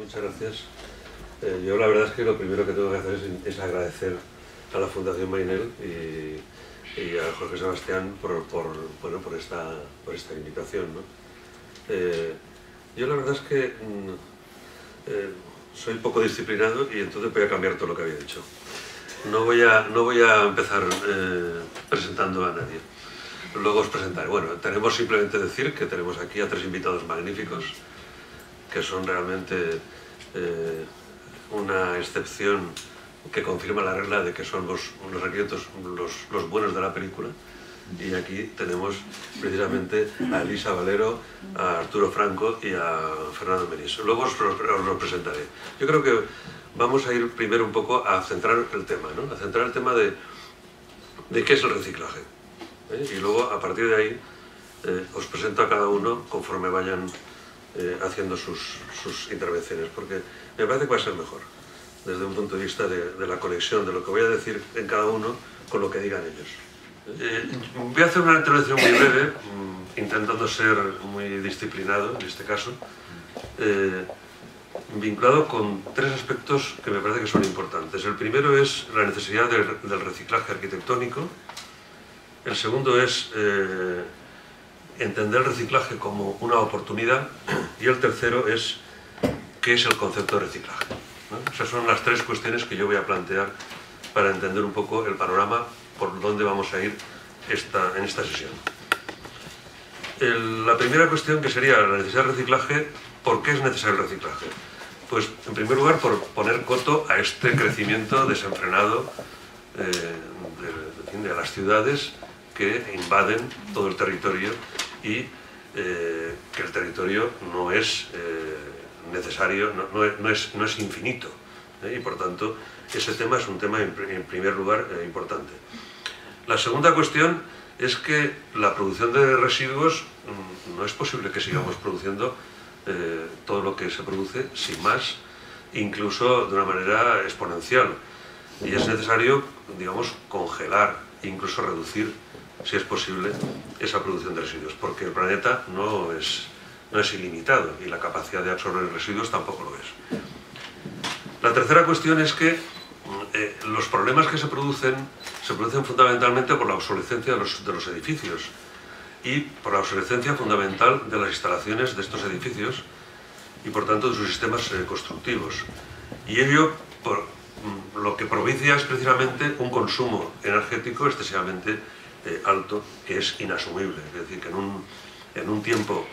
Muchas gracias. Yo la verdad es que lo primero que tengo que hacer es agradecer a la Fundación Mainel y a Jorge Sebastián por esta invitación, ¿no? Yo la verdad es que soy poco disciplinado y entonces voy a cambiar todo lo que había dicho. No voy a empezar presentando a nadie. Luego os presentaré. Bueno, tenemos simplemente decir que tenemos aquí a tres invitados magníficos que son realmente una excepción que confirma la regla de que son los arquitectos los buenos de la película. Y aquí tenemos precisamente a Elisa Valero, a Arturo Franco y a Fernando Menis. Luego os lo presentaré. Yo creo que vamos a ir primero un poco a centrar el tema, ¿no? A centrar el tema de qué es el reciclaje. Y luego, a partir de ahí, os presento a cada uno conforme vayan haciendo sus intervenciones, porque me parece que va a ser mejor desde un punto de vista de la conexión de lo que voy a decir en cada uno con lo que digan ellos. Voy a hacer una intervención muy breve, intentando ser muy disciplinado en este caso, vinculado con tres aspectos que me parece que son importantes. El primero es la necesidad del reciclaje arquitectónico. El segundo es entender el reciclaje como una oportunidad. Y el tercero es qué es el concepto de reciclaje, ¿no? Esas son las tres cuestiones que yo voy a plantear para entender un poco el panorama por dónde vamos a ir en esta sesión. La primera cuestión, que sería la necesidad del reciclaje. ¿Por qué es necesario el reciclaje? Pues en primer lugar por poner coto a este crecimiento desenfrenado de las ciudades que invaden todo el territorio y que el territorio no es necesario, no es infinito, y por tanto ese tema es un tema en primer lugar importante. La segunda cuestión es que la producción de residuos, no es posible que sigamos produciendo todo lo que se produce sin más, incluso de una manera exponencial, y es necesario, digamos, congelar, incluso reducir, si es posible, esa producción de residuos, porque el planeta no es ilimitado y la capacidad de absorber residuos tampoco lo es. La tercera cuestión es que los problemas que se producen fundamentalmente por la obsolescencia de los edificios y por la obsolescencia fundamental de las instalaciones de estos edificios y por tanto de sus sistemas constructivos. Y ello lo que propicia es precisamente un consumo energético excesivamente alto, que es inasumible. Es decir, que en un tiempo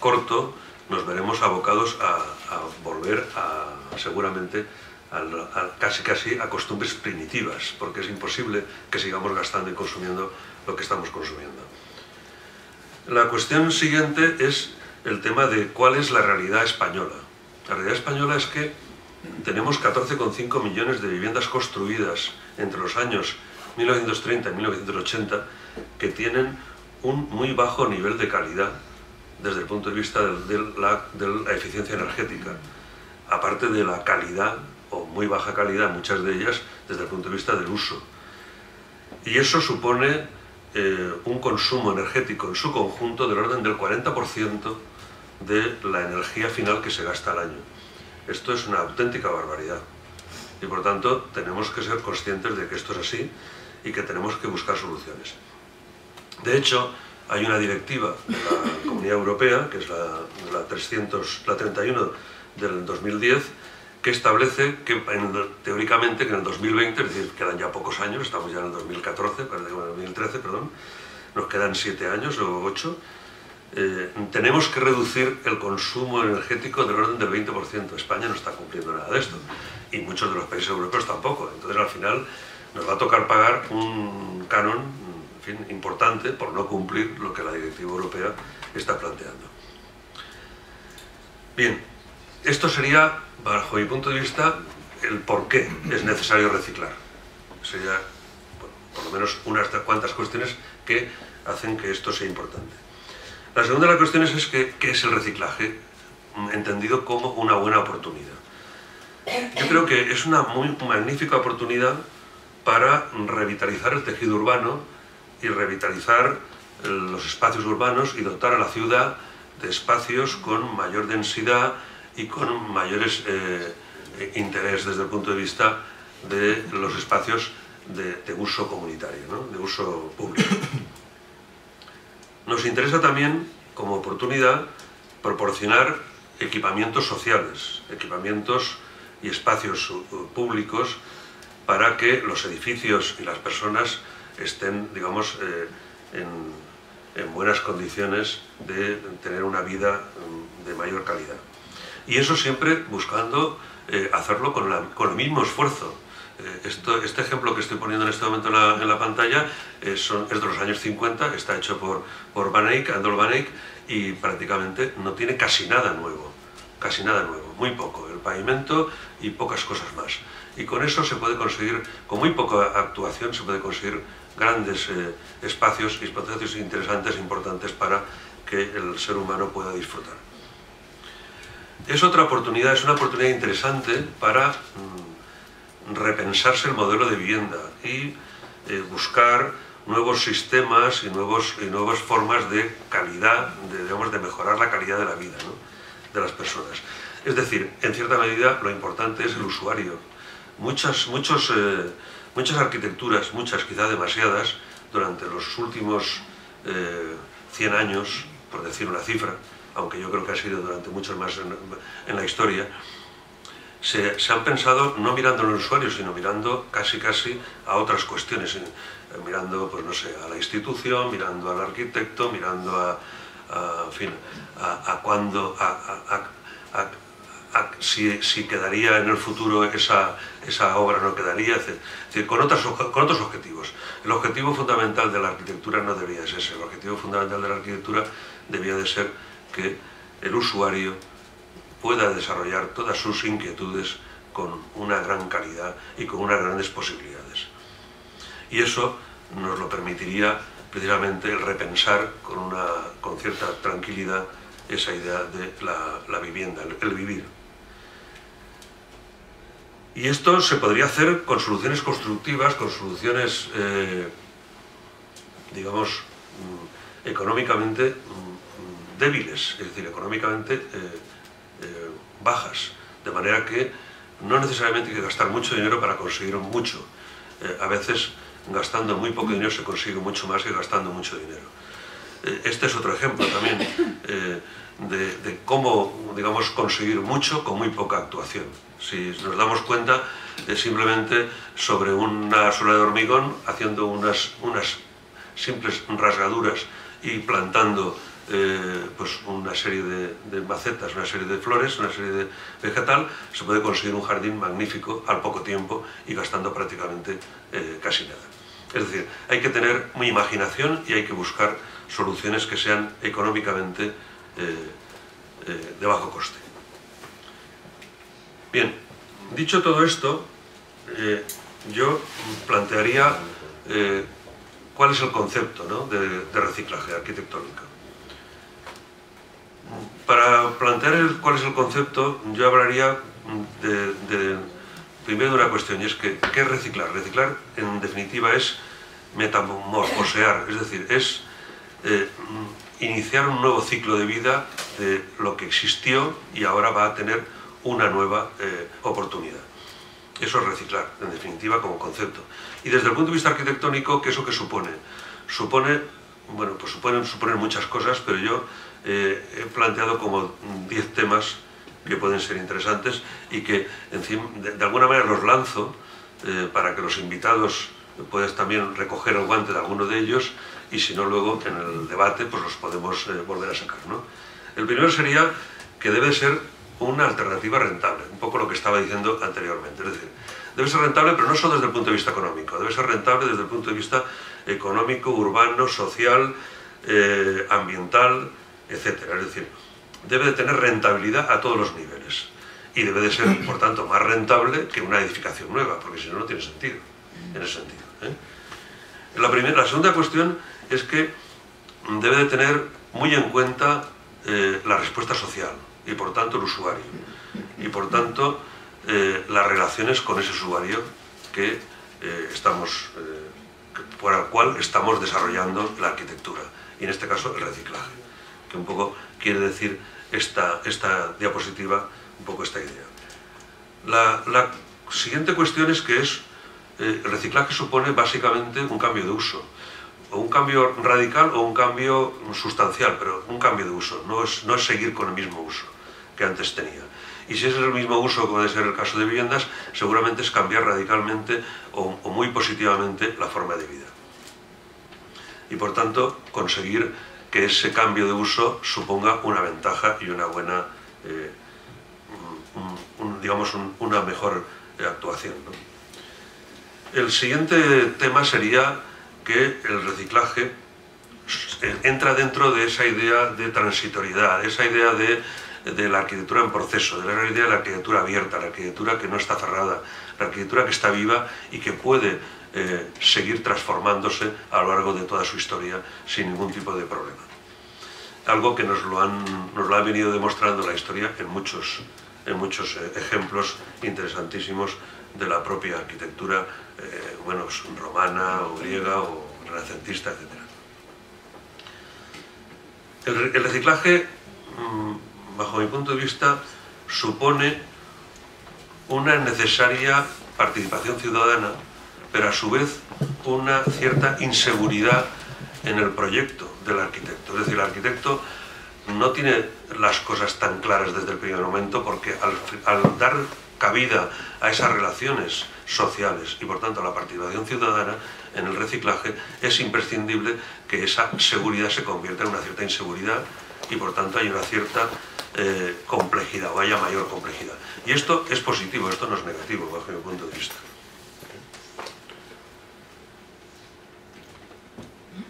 corto nos veremos abocados a volver seguramente casi a costumbres primitivas, porque es imposible que sigamos gastando y consumiendo lo que estamos consumiendo. La cuestión siguiente es el tema de cuál es la realidad española. La realidad española es que tenemos 14,5 millones de viviendas construidas entre los años 1930 y 1980 que tienen un muy bajo nivel de calidad desde el punto de vista de la eficiencia energética, aparte de la calidad o muy baja calidad, muchas de ellas, desde el punto de vista del uso. Y eso supone un consumo energético en su conjunto del orden del 40% de la energía final que se gasta al año. Esto es una auténtica barbaridad y por tanto tenemos que ser conscientes de que esto es así y que tenemos que buscar soluciones. De hecho, hay una directiva de la Comunidad Europea, que es la 31 del 2010, que establece que teóricamente que en el 2020, es decir, quedan ya pocos años, estamos ya en el 2013, perdón, nos quedan 7 años o 8, tenemos que reducir el consumo energético del orden del 20%. España no está cumpliendo nada de esto y muchos de los países europeos tampoco. Entonces al final nos va a tocar pagar un canon, en fin, importante por no cumplir lo que la directiva europea está planteando. Bien, esto sería, bajo mi punto de vista, el por qué es necesario reciclar. Sería, bueno, por lo menos unas cuantas cuestiones que hacen que esto sea importante. La segunda de las cuestiones es qué es el reciclaje, entendido como una buena oportunidad. Yo creo que es una muy magnífica oportunidad para revitalizar el tejido urbano y revitalizar los espacios urbanos y dotar a la ciudad de espacios con mayor densidad y con mayores interés desde el punto de vista de los espacios de uso comunitario, ¿no?, de uso público. Nos interesa también, como oportunidad, proporcionar equipamientos sociales, equipamientos y espacios públicos para que los edificios y las personas estén, digamos, en buenas condiciones de tener una vida de mayor calidad. Y eso siempre buscando hacerlo con el mismo esfuerzo. Este ejemplo que estoy poniendo en este momento en la pantalla es de los años 50, está hecho por Van Eyck, Andol Van Eyck, y prácticamente no tiene casi nada nuevo, muy poco, el pavimento y pocas cosas más. Y con eso se puede conseguir, con muy poca actuación, se puede conseguir grandes espacios y espacios interesantes, importantes para que el ser humano pueda disfrutar. Es otra oportunidad, es una oportunidad interesante para repensarse el modelo de vivienda y buscar nuevos sistemas y, nuevas formas de calidad, digamos, de mejorar la calidad de la vida, ¿no?, de las personas. Es decir, en cierta medida lo importante es el usuario. Muchas arquitecturas, muchas, quizá demasiadas, durante los últimos 100 años, por decir una cifra, aunque yo creo que ha sido durante muchos más en la historia, se han pensado no mirando a los usuarios, sino mirando casi a otras cuestiones, mirando, pues no sé, a la institución, mirando al arquitecto, mirando a en fin, a cuándo, si quedaría en el futuro esa obra, no quedaría, es decir, con otros objetivos. El objetivo fundamental de la arquitectura no debería de ser ese, el objetivo fundamental de la arquitectura debía de ser que el usuario pueda desarrollar todas sus inquietudes con una gran calidad y con unas grandes posibilidades. Y eso nos lo permitiría precisamente el repensar con cierta tranquilidad esa idea de la vivienda, el vivir. Y esto se podría hacer con soluciones constructivas, con soluciones, digamos, económicamente débiles, es decir, económicamente bajas, de manera que no necesariamente hay que gastar mucho dinero para conseguir mucho. A veces gastando muy poco dinero se consigue mucho más que gastando mucho dinero. Este es otro ejemplo también de cómo, digamos, conseguir mucho con muy poca actuación. Si nos damos cuenta, simplemente sobre una suela de hormigón, haciendo unas simples rasgaduras y plantando pues una serie de macetas, una serie de flores, una serie de vegetal, se puede conseguir un jardín magnífico al poco tiempo y gastando prácticamente casi nada. Es decir, hay que tener muy imaginación y hay que buscar soluciones que sean económicamente de bajo coste. Bien, dicho todo esto, yo plantearía cuál es el concepto, ¿no?, de reciclaje arquitectónico. Para plantear cuál es el concepto, yo hablaría primero de una cuestión, y es que ¿qué es reciclar? Reciclar, en definitiva, es metamorfosear, es decir, es iniciar un nuevo ciclo de vida de lo que existió y ahora va a tener una nueva oportunidad. Eso es reciclar, en definitiva, como concepto. Y desde el punto de vista arquitectónico, ¿qué es lo que supone? Supone, bueno, pues suponen muchas cosas, pero yo he planteado como 10 temas que pueden ser interesantes y que, en fin, de alguna manera los lanzo para que los invitados puedan también recoger el guante de alguno de ellos y, si no, luego en el debate pues los podemos volver a sacar, ¿no? El primero sería que debe ser una alternativa rentable, un poco lo que estaba diciendo anteriormente, es decir, debe ser rentable, pero no solo desde el punto de vista económico, debe ser rentable desde el punto de vista económico, urbano, social, ambiental, etcétera. Es decir, debe de tener rentabilidad a todos los niveles y debe de ser, por tanto, más rentable que una edificación nueva, porque si no, no tiene sentido, en ese sentido, ¿eh? La segunda cuestión es que debe de tener muy en cuenta la respuesta social y, por tanto, el usuario y, por tanto, las relaciones con ese usuario que por el cual estamos desarrollando la arquitectura y, en este caso, el reciclaje. Que un poco quiere decir esta diapositiva un poco esta idea. La siguiente cuestión es que el reciclaje supone básicamente un cambio de uso, o un cambio radical o un cambio sustancial, pero un cambio de uso, no es seguir con el mismo uso que antes tenía. Y si es el mismo uso, como debe ser el caso de viviendas, seguramente es cambiar radicalmente o muy positivamente la forma de vida. Y por tanto, conseguir que ese cambio de uso suponga una ventaja y una buena, una mejor actuación, ¿no? El siguiente tema sería que el reciclaje entra dentro de esa idea de transitoriedad, esa idea de la arquitectura en proceso, de la idea de la arquitectura abierta, la arquitectura que no está cerrada, la arquitectura que está viva y que puede seguir transformándose a lo largo de toda su historia sin ningún tipo de problema. Algo que nos lo han venido demostrando la historia en muchos ejemplos interesantísimos de la propia arquitectura romana o griega o renacentista, etc. El reciclaje, bajo mi punto de vista, supone una necesaria participación ciudadana, pero a su vez una cierta inseguridad en el proyecto del arquitecto. Es decir, el arquitecto no tiene las cosas tan claras desde el primer momento porque al dar cabida a esas relaciones sociales y por tanto a la participación ciudadana en el reciclaje, es imprescindible que esa seguridad se convierta en una cierta inseguridad y por tanto hay una cierta complejidad, o haya mayor complejidad. Y esto es positivo, esto no es negativo bajo mi punto de vista.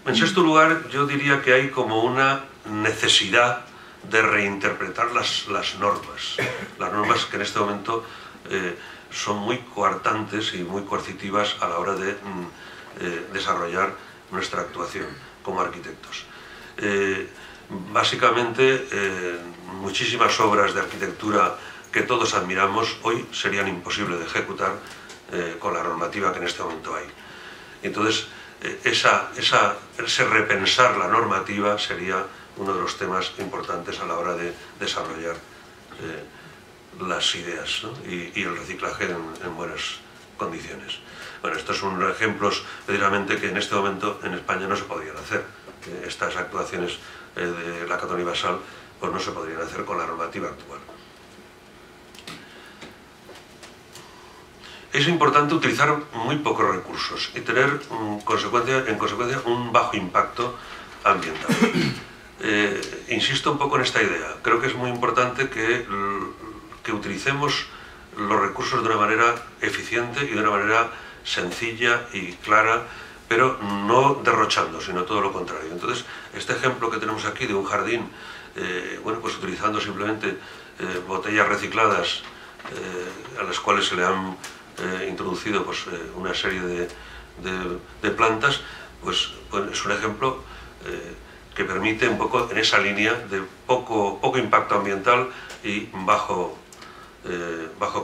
En sexto lugar, yo diría que hay como una necesidad de reinterpretar las normas. Las normas que en este momento son muy coartantes y muy coercitivas a la hora de desarrollar nuestra actuación como arquitectos. Básicamente, muchísimas obras de arquitectura que todos admiramos hoy serían imposibles de ejecutar con la normativa que en este momento hay. Entonces, ese repensar la normativa sería uno de los temas importantes a la hora de desarrollar las ideas, ¿no? y el reciclaje en buenas condiciones. Bueno, estos son unos ejemplos precisamente que en este momento en España no se podían hacer. Estas actuaciones de la Catón y Basal pues no se podrían hacer con la normativa actual. Es importante utilizar muy pocos recursos y tener en consecuencia un bajo impacto ambiental. Insisto un poco en esta idea. Creo que es muy importante que utilicemos los recursos de una manera eficiente y de una manera sencilla y clara, pero no derrochando, sino todo lo contrario. Entonces, este ejemplo que tenemos aquí de un jardín, pues utilizando simplemente botellas recicladas a las cuales se le han introducido una serie de plantas, pues es un ejemplo que permite un poco en esa línea de poco impacto ambiental y bajo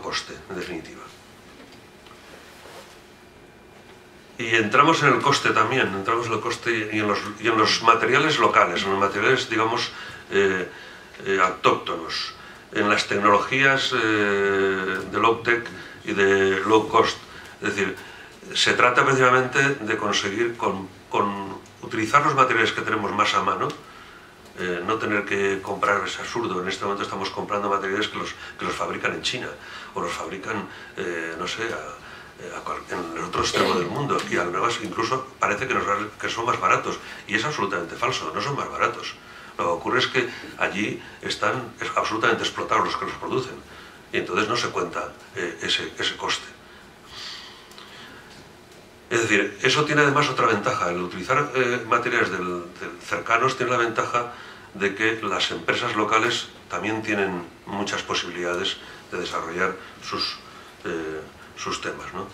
coste, en definitiva. Y entramos en el coste también, entramos en el coste y en los materiales locales, en los materiales, digamos, autóctonos, en las tecnologías de low-tech y de low-cost. Es decir, se trata precisamente de conseguir con utilizar los materiales que tenemos más a mano, no tener que comprar, es absurdo, en este momento estamos comprando materiales que los fabrican en China, o los fabrican, en el otro extremo del mundo, y además incluso parece que son más baratos, y es absolutamente falso, no son más baratos. Lo que ocurre es que allí están absolutamente explotados los que los producen, y entonces no se cuenta ese coste. Es decir, eso tiene además otra ventaja, el utilizar materiales cercanos tiene la ventaja de que las empresas locales también tienen muchas posibilidades de desarrollar sus temas, ¿no?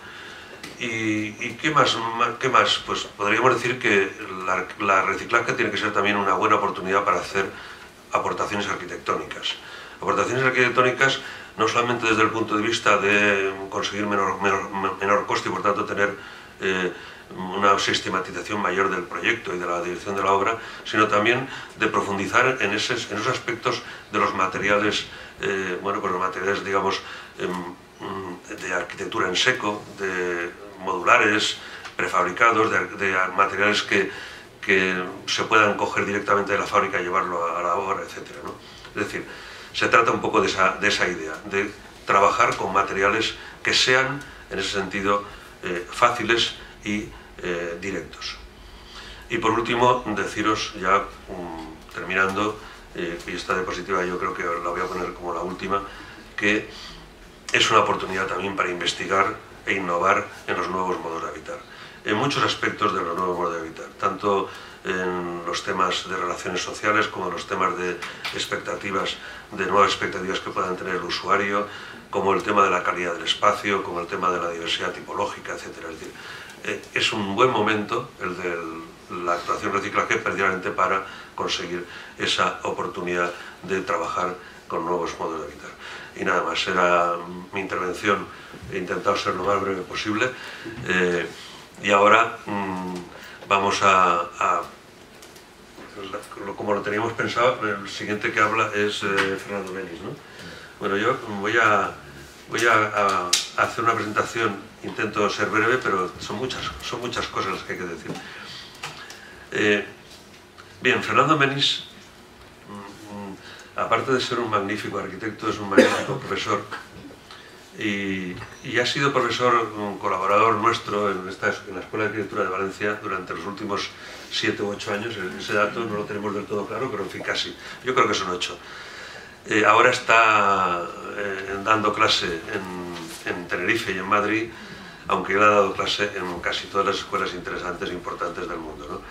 ¿Y qué más? ¿Qué más? Pues podríamos decir que la reciclaje tiene que ser también una buena oportunidad para hacer aportaciones arquitectónicas. Aportaciones arquitectónicas no solamente desde el punto de vista de conseguir menor coste y por tanto tener una sistematización mayor del proyecto y de la dirección de la obra, sino también de profundizar en esos aspectos de los materiales, bueno, pues los materiales, digamos, de arquitectura en seco, de modulares, prefabricados, de materiales que se puedan coger directamente de la fábrica y llevarlo a la obra, etcétera, ¿no? Es decir, se trata un poco de esa idea, de trabajar con materiales que sean, en ese sentido, fáciles y directos. Y por último, deciros ya terminando, y esta diapositiva yo creo que la voy a poner como la última, que es una oportunidad también para investigar e innovar en los nuevos modos de habitar, en muchos aspectos de los nuevos modos de habitar, tanto en los temas de relaciones sociales como en los temas de expectativas, de nuevas expectativas que puedan tener el usuario, como el tema de la calidad del espacio, como el tema de la diversidad tipológica, etcétera. Es decir, es un buen momento el de la actuación reciclaje precisamente para conseguir esa oportunidad de trabajar con nuevos modos de habitar. Y nada más, era mi intervención, he intentado ser lo más breve posible, y ahora vamos a como lo teníamos pensado, el siguiente que habla es Fernando Menis, ¿no? Bueno, yo voy a hacer una presentación, intento ser breve, pero son muchas cosas las que hay que decir. Bien, Fernando Menis, aparte de ser un magnífico arquitecto, es un magnífico profesor y ha sido profesor, un colaborador nuestro en la Escuela de Arquitectura de Valencia durante los últimos 7 u 8 años. Ese dato no lo tenemos del todo claro, pero en fin, casi. Yo creo que son 8. Ahora está dando clase en Tenerife y en Madrid, aunque él ha dado clase en casi todas las escuelas interesantes e importantes del mundo, ¿no?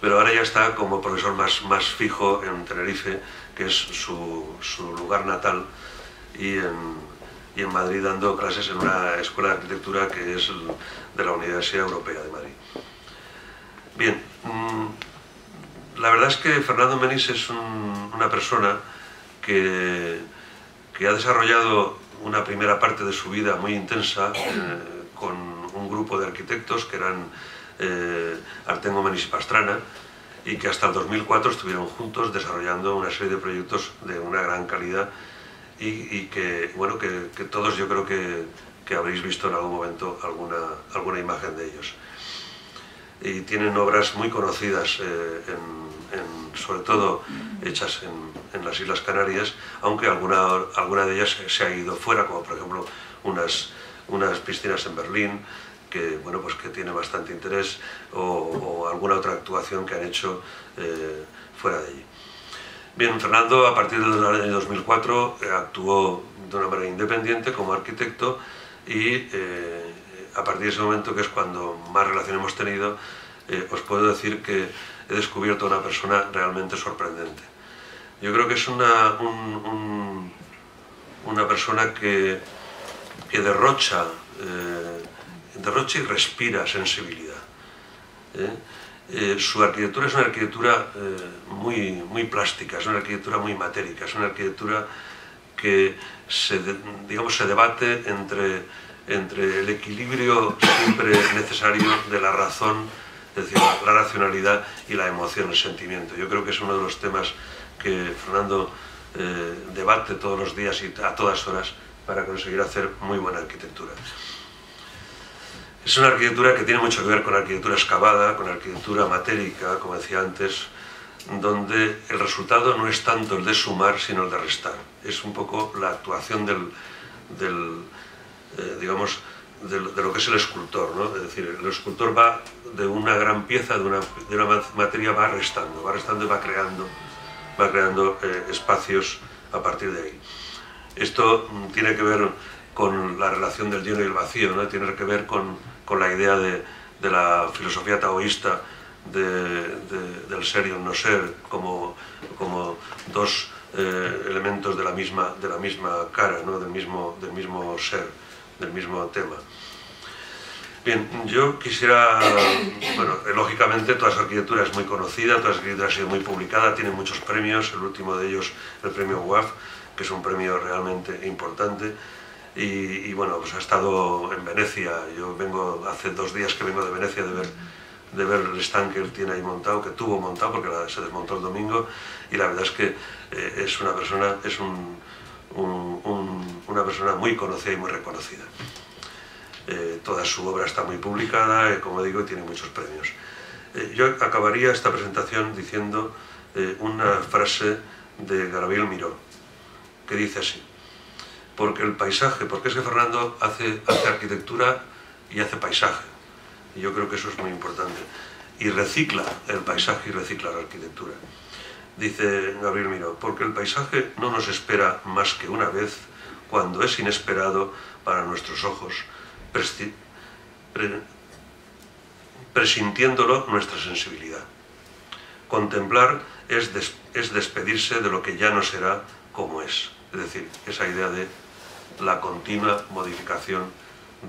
Pero ahora ya está como profesor más fijo en Tenerife, que es su lugar natal, y en Madrid dando clases en una escuela de arquitectura que es de la Universidad Europea de Madrid. Bien, la verdad es que Fernando Menis es una persona que ha desarrollado una primera parte de su vida muy intensa con un grupo de arquitectos que eran Artengo Menis y Pastrana, y que hasta el 2004 estuvieron juntos desarrollando una serie de proyectos de una gran calidad y que, bueno, que todos yo creo que habréis visto en algún momento alguna imagen de ellos. Y tienen obras muy conocidas, sobre todo hechas en las Islas Canarias, aunque alguna de ellas se ha ido fuera, como por ejemplo unas piscinas en Berlín, que, bueno, pues que tiene bastante interés, o alguna otra actuación que han hecho fuera de allí. Bien, Fernando a partir del año 2004 actuó de una manera independiente como arquitecto y a partir de ese momento, que es cuando más relación hemos tenido, os puedo decir que he descubierto una persona realmente sorprendente. Yo creo que es una persona que derrocha y respira sensibilidad. Su arquitectura es una arquitectura muy plástica, es una arquitectura muy matérica, es una arquitectura que digamos, se debate entre el equilibrio siempre necesario de la razón, es decir, la racionalidad y la emoción, el sentimiento. Yo creo que es uno de los temas que Fernando debate todos los días y a todas horas para conseguir hacer muy buena arquitectura. Es una arquitectura que tiene mucho que ver con arquitectura excavada, con arquitectura matérica, como decía antes, donde el resultado no es tanto el de sumar, sino el de restar. Es un poco la actuación digamos, de lo que es el escultor, ¿no? Es decir, el escultor va de una gran pieza, de una materia, va restando y va creando espacios a partir de ahí. Esto tiene que ver con la relación del lleno y el vacío, ¿no? Tiene que ver con la idea de la filosofía taoísta del ser y el no ser como dos elementos de la misma cara, ¿no? del mismo ser, del mismo tema. Bien, yo quisiera, bueno, lógicamente toda su arquitectura es muy conocida, toda su arquitectura ha sido muy publicada, tiene muchos premios, el último de ellos el premio WAF, que es un premio realmente importante, y bueno, pues ha estado en Venecia. Yo vengo, hace 2 días que vengo de Venecia, de ver el stand que él tiene ahí montado, que tuvo montado porque se desmontó el domingo, y la verdad es que es una persona, es una persona muy conocida y muy reconocida. Toda su obra está muy publicada, como digo, tiene muchos premios. Yo acabaría esta presentación diciendo una frase de Gabriel Miró, que dice así: porque el paisaje, porque es que Fernando hace arquitectura y hace paisaje, y yo creo que eso es muy importante, y recicla el paisaje y recicla la arquitectura. Dice Gabriel Miró: porque el paisaje no nos espera más que una vez, cuando es inesperado para nuestros ojos, presintiéndolo nuestra sensibilidad. Contemplar es despedirse de lo que ya no será como es. Es decir, esa idea de la continua modificación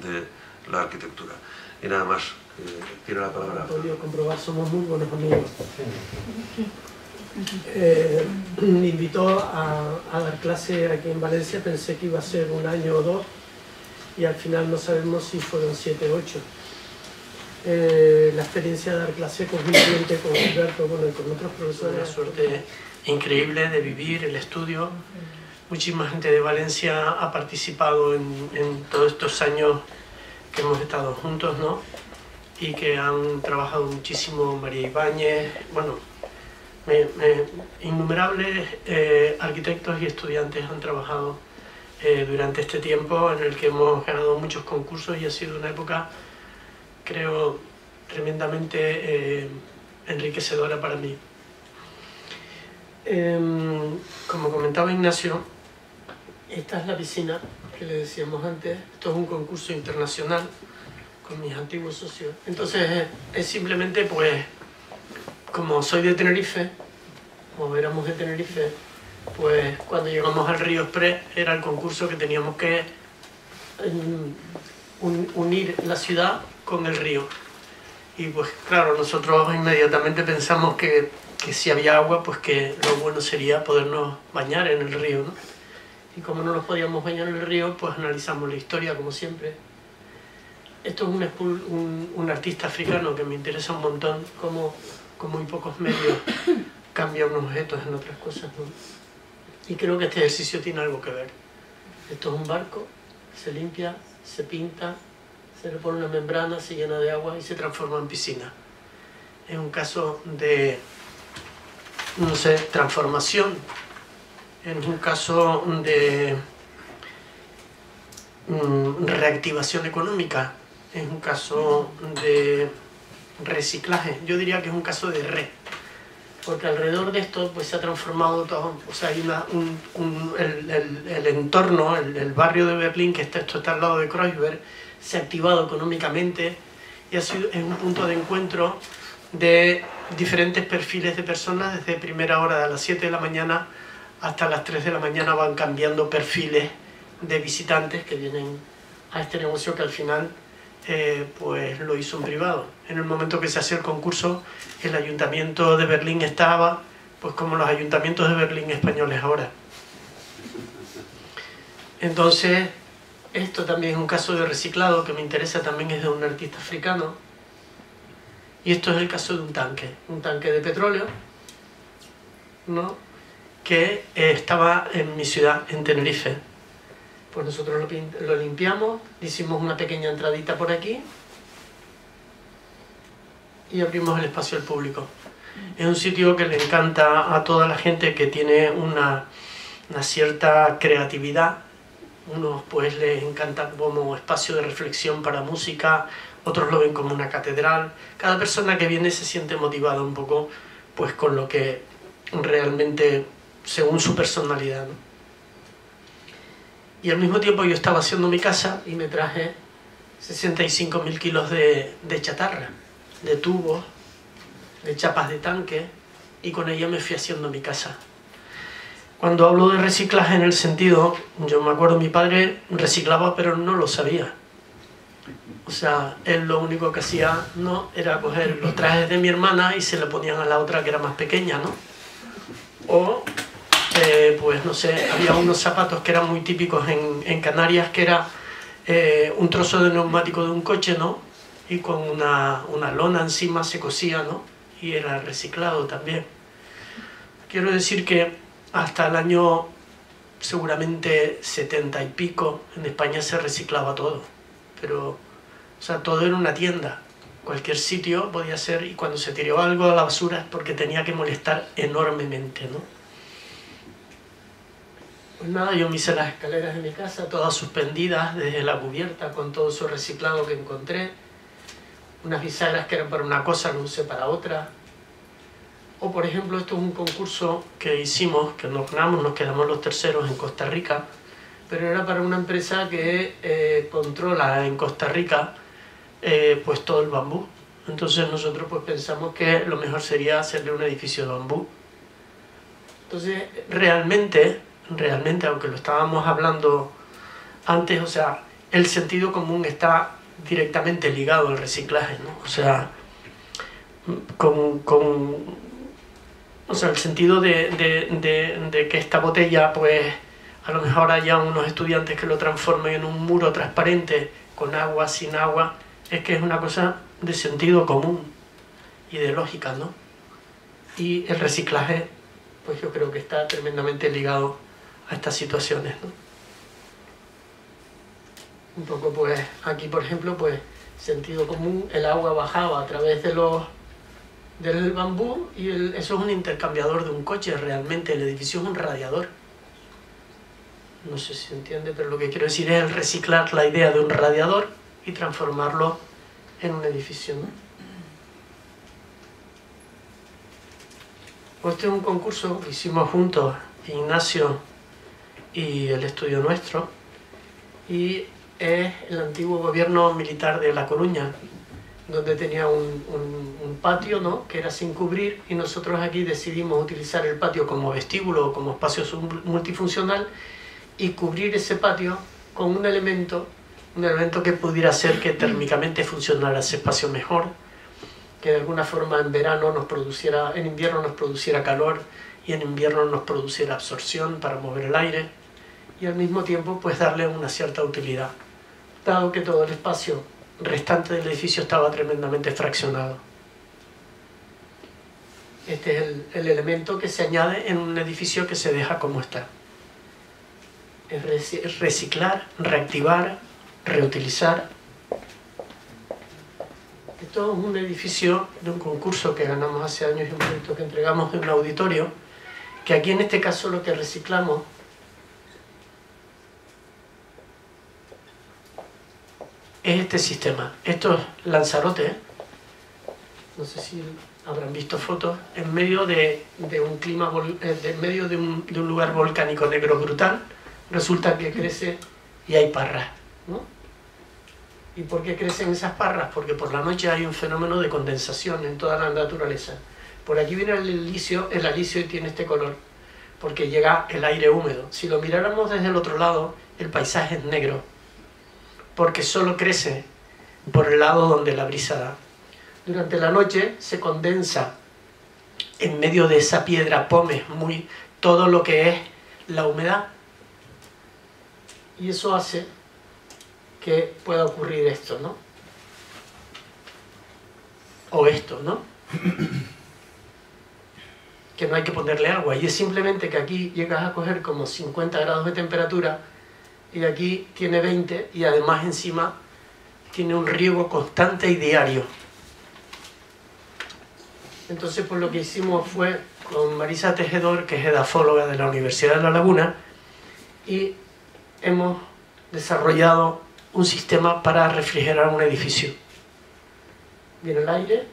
de la arquitectura. Y nada más, tiene la palabra. Antonio, comprobar, somos muy buenos amigos. Me invitó a dar clase aquí en Valencia, pensé que iba a ser 1 año o 2, y al final no sabemos si fueron 7 u 8. La experiencia de dar clase conjuntamente con Gilberto, bueno, y con otros profesores. Una suerte increíble de vivir el estudio. Muchísima gente de Valencia ha participado en todos estos años que hemos estado juntos, ¿no? Y que han trabajado muchísimo. María Ibáñez, bueno, innumerables arquitectos y estudiantes han trabajado durante este tiempo en el que hemos ganado muchos concursos, y ha sido una época, creo, tremendamente enriquecedora para mí. Como comentaba Ignacio, esta es la piscina que le decíamos antes. Esto es un concurso internacional con mis antiguos socios. Entonces es simplemente, pues, como soy de Tenerife, o éramos de Tenerife, pues cuando llegamos al Río Express era el concurso que teníamos que unir la ciudad con el río. Y pues claro, nosotros inmediatamente pensamos que si había agua, pues que lo bueno sería podernos bañar en el río, ¿no? Y como no nos podíamos bañar en el río, pues analizamos la historia, como siempre. Esto es un artista africano que me interesa un montón, cómo con muy pocos medios cambia unos objetos en otras cosas, ¿no? Y creo que este ejercicio tiene algo que ver. Esto es un barco, se limpia, se pinta, se le pone una membrana, se llena de agua y se transforma en piscina. Es un caso de, no sé, transformación, en un caso de reactivación económica, es un caso de reciclaje. Yo diría que es un caso de red, porque alrededor de esto pues se ha transformado todo. O sea, hay el entorno, el barrio de Berlín, que esto está al lado de Kreuzberg, se ha activado económicamente y ha sido, es un punto de encuentro de diferentes perfiles de personas. Desde primera hora, de las 7 de la mañana hasta las 3 de la mañana, van cambiando perfiles de visitantes que vienen a este negocio, que al final pues lo hizo en privado. En el momento que se hacía el concurso, el ayuntamiento de Berlín estaba, pues, como los ayuntamientos de Berlín españoles ahora. Entonces, esto también es un caso de reciclado que me interesa, también es de un artista africano. Y esto es el caso de un tanque de petróleo, ¿no?, que estaba en mi ciudad, en Tenerife. Pues nosotros lo limpiamos, le hicimos una pequeña entradita por aquí y abrimos el espacio al público. Es un sitio que le encanta a toda la gente que tiene una cierta creatividad. Unos pues les encanta como espacio de reflexión para música, otros lo ven como una catedral. Cada persona que viene se siente motivada un poco, pues, con lo que realmente, según su personalidad, ¿no? Y al mismo tiempo yo estaba haciendo mi casa y me traje 65.000 kilos de chatarra, de tubos, de chapas de tanque, y con ella me fui haciendo mi casa. Cuando hablo de reciclaje en el sentido, yo me acuerdo, mi padre reciclaba pero no lo sabía. O sea, él lo único que hacía, ¿no?, era coger los trajes de mi hermana y se le ponían a la otra que era más pequeña, ¿no? O pues no sé, había unos zapatos que eran muy típicos en Canarias, que era un trozo de neumático de un coche, ¿no? Y con una lona encima se cosía, ¿no? Y era reciclado también. Quiero decir que hasta el año seguramente 70 y pico en España se reciclaba todo, pero o sea, todo era una tienda. Cualquier sitio podía ser, y cuando se tiró algo a la basura es porque tenía que molestar enormemente, ¿no? Pues nada, yo me hice las escaleras de mi casa, todas suspendidas desde la cubierta, con todo su reciclado que encontré. Unas bisagras que eran para una cosa, lo usé para otra. O por ejemplo, esto es un concurso que hicimos, que nos ganamos, nos quedamos los terceros en Costa Rica, pero era para una empresa que controla en Costa Rica pues todo el bambú. Entonces nosotros pues pensamos que lo mejor sería hacerle un edificio de bambú. Entonces realmente, aunque lo estábamos hablando antes, o sea, el sentido común está directamente ligado al reciclaje, ¿no? O sea, el sentido de que esta botella, pues a lo mejor haya unos estudiantes que lo transformen en un muro transparente, con agua, sin agua, es que es una cosa de sentido común y de lógica, ¿no? Y el reciclaje, pues yo creo que está tremendamente ligado a estas situaciones, ¿no? Un poco, pues, aquí, por ejemplo, pues, sentido común, el agua bajaba a través de del bambú, y eso es un intercambiador de un coche, realmente, el edificio es un radiador. No sé si se entiende, pero lo que quiero decir es reciclar la idea de un radiador y transformarlo en un edificio, ¿no? Este es un concurso que hicimos juntos, Ignacio y el estudio nuestro, y es el antiguo gobierno militar de La Coruña, donde tenía un patio, ¿no?, que era sin cubrir, y nosotros aquí decidimos utilizar el patio como vestíbulo o como espacio multifuncional y cubrir ese patio con un elemento que pudiera hacer que térmicamente funcionara ese espacio mejor, que de alguna forma en verano nos produciera, en invierno nos produciera calor, y en invierno nos produciera absorción para mover el aire, y al mismo tiempo pues darle una cierta utilidad, dado que todo el espacio restante del edificio estaba tremendamente fraccionado. Este es el elemento que se añade en un edificio que se deja como está. Es reciclar, reactivar, reutilizar. Esto es un edificio de un concurso que ganamos hace años, y un proyecto que entregamos de un auditorio, que aquí en este caso lo que reciclamos es este sistema. Esto es Lanzarote, no sé si habrán visto fotos, en medio de un clima, en medio de un lugar volcánico negro brutal. Resulta que crece y hay parras, ¿no? ¿Y por qué crecen esas parras? Porque por la noche hay un fenómeno de condensación en toda la naturaleza. Por aquí viene el alicio tiene este color, porque llega el aire húmedo. Si lo miráramos desde el otro lado, el paisaje es negro, porque solo crece por el lado donde la brisa da. Durante la noche se condensa en medio de esa piedra pómez todo lo que es la humedad. Y eso hace que pueda ocurrir esto, ¿no? O esto, ¿no? Que no hay que ponerle agua. Y es simplemente que aquí llegas a coger como 50 grados de temperatura, y aquí tiene 20, y además encima tiene un riego constante y diario. Entonces, pues lo que hicimos fue con Marisa Tejedor, que es edafóloga de la Universidad de La Laguna, y hemos desarrollado un sistema para refrigerar un edificio. Viene el aire,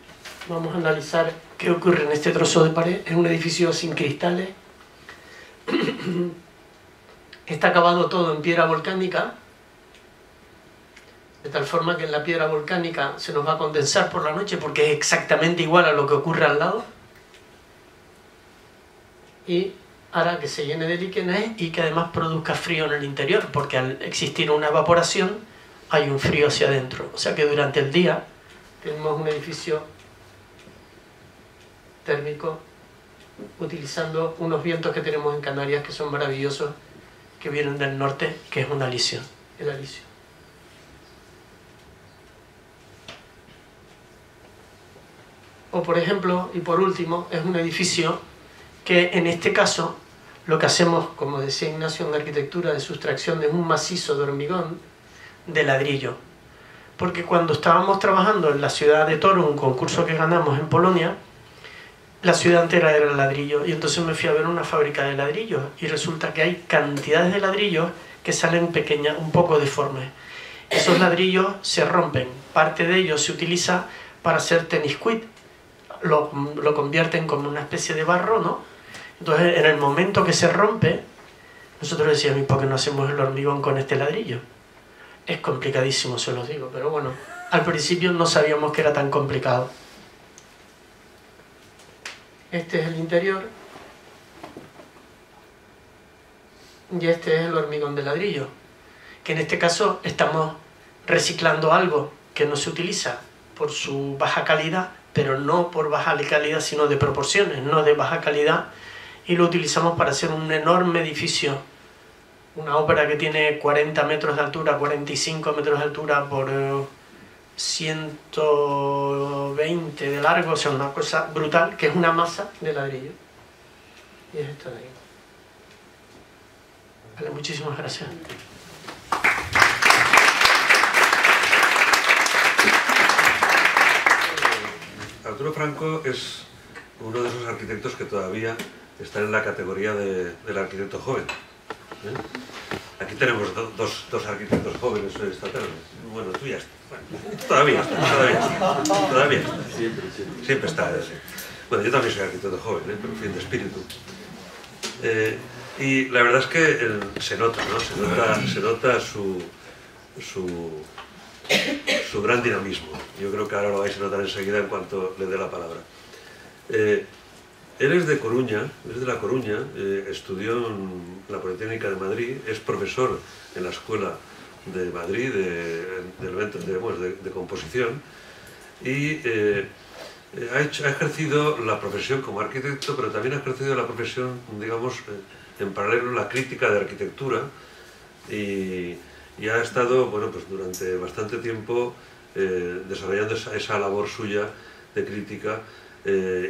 vamos a analizar qué ocurre en este trozo de pared. Es un edificio sin cristales, está acabado todo en piedra volcánica, de tal forma que en la piedra volcánica se nos va a condensar por la noche, porque es exactamente igual a lo que ocurre al lado, y hará que se llene de líquenes y que además produzca frío en el interior, porque al existir una evaporación hay un frío hacia adentro. O sea que durante el día tenemos un edificio térmico utilizando unos vientos que tenemos en Canarias que son maravillosos, que vienen del norte, que es un alisio, el alisio. O por ejemplo, y por último, es un edificio que en este caso lo que hacemos, como decía Ignacio en arquitectura, de sustracción de un macizo de hormigón de ladrillo. Porque cuando estábamos trabajando en la ciudad de Torún, un concurso que ganamos en Polonia, la ciudad entera era ladrillo, y entonces me fui a ver una fábrica de ladrillos y resulta que hay cantidades de ladrillos que salen pequeñas, un poco deformes. Esos ladrillos se rompen, parte de ellos se utiliza para hacer teniscuit, lo convierten como una especie de barro, ¿no? Entonces en el momento que se rompe, nosotros decíamos, ¿y por qué no hacemos el hormigón con este ladrillo? Es complicadísimo, se los digo, pero bueno, al principio no sabíamos que era tan complicado. Este es el interior y este es el hormigón de ladrillo, que en este caso estamos reciclando algo que no se utiliza por su baja calidad, pero no por baja calidad sino de proporciones, no de baja calidad, y lo utilizamos para hacer un enorme edificio, una ópera que tiene 40 metros de altura, 45 metros de altura por 120 de largo, o sea, una cosa brutal, que es una masa de ladrillo. Y es esta de ahí. Vale, muchísimas gracias. Arturo Franco es uno de esos arquitectos que todavía están en la categoría del arquitecto joven. ¿Eh? Aquí tenemos dos arquitectos jóvenes esta tarde. Bueno, tú ya estás. Bueno, todavía. Siempre está. Sí. Bueno, yo también soy arquitecto joven, ¿eh? Pero en fin, de espíritu. Y la verdad es que se nota, ¿no? Se nota su gran dinamismo. Yo creo que ahora lo vais a notar enseguida en cuanto le dé la palabra. Él es de Coruña, es de La Coruña, estudió en la Politécnica de Madrid, es profesor en la Escuela de Madrid de composición y ha ejercido la profesión como arquitecto, pero también ha ejercido la profesión, digamos, en paralelo la crítica de arquitectura y ha estado, bueno, pues durante bastante tiempo desarrollando esa labor suya de crítica.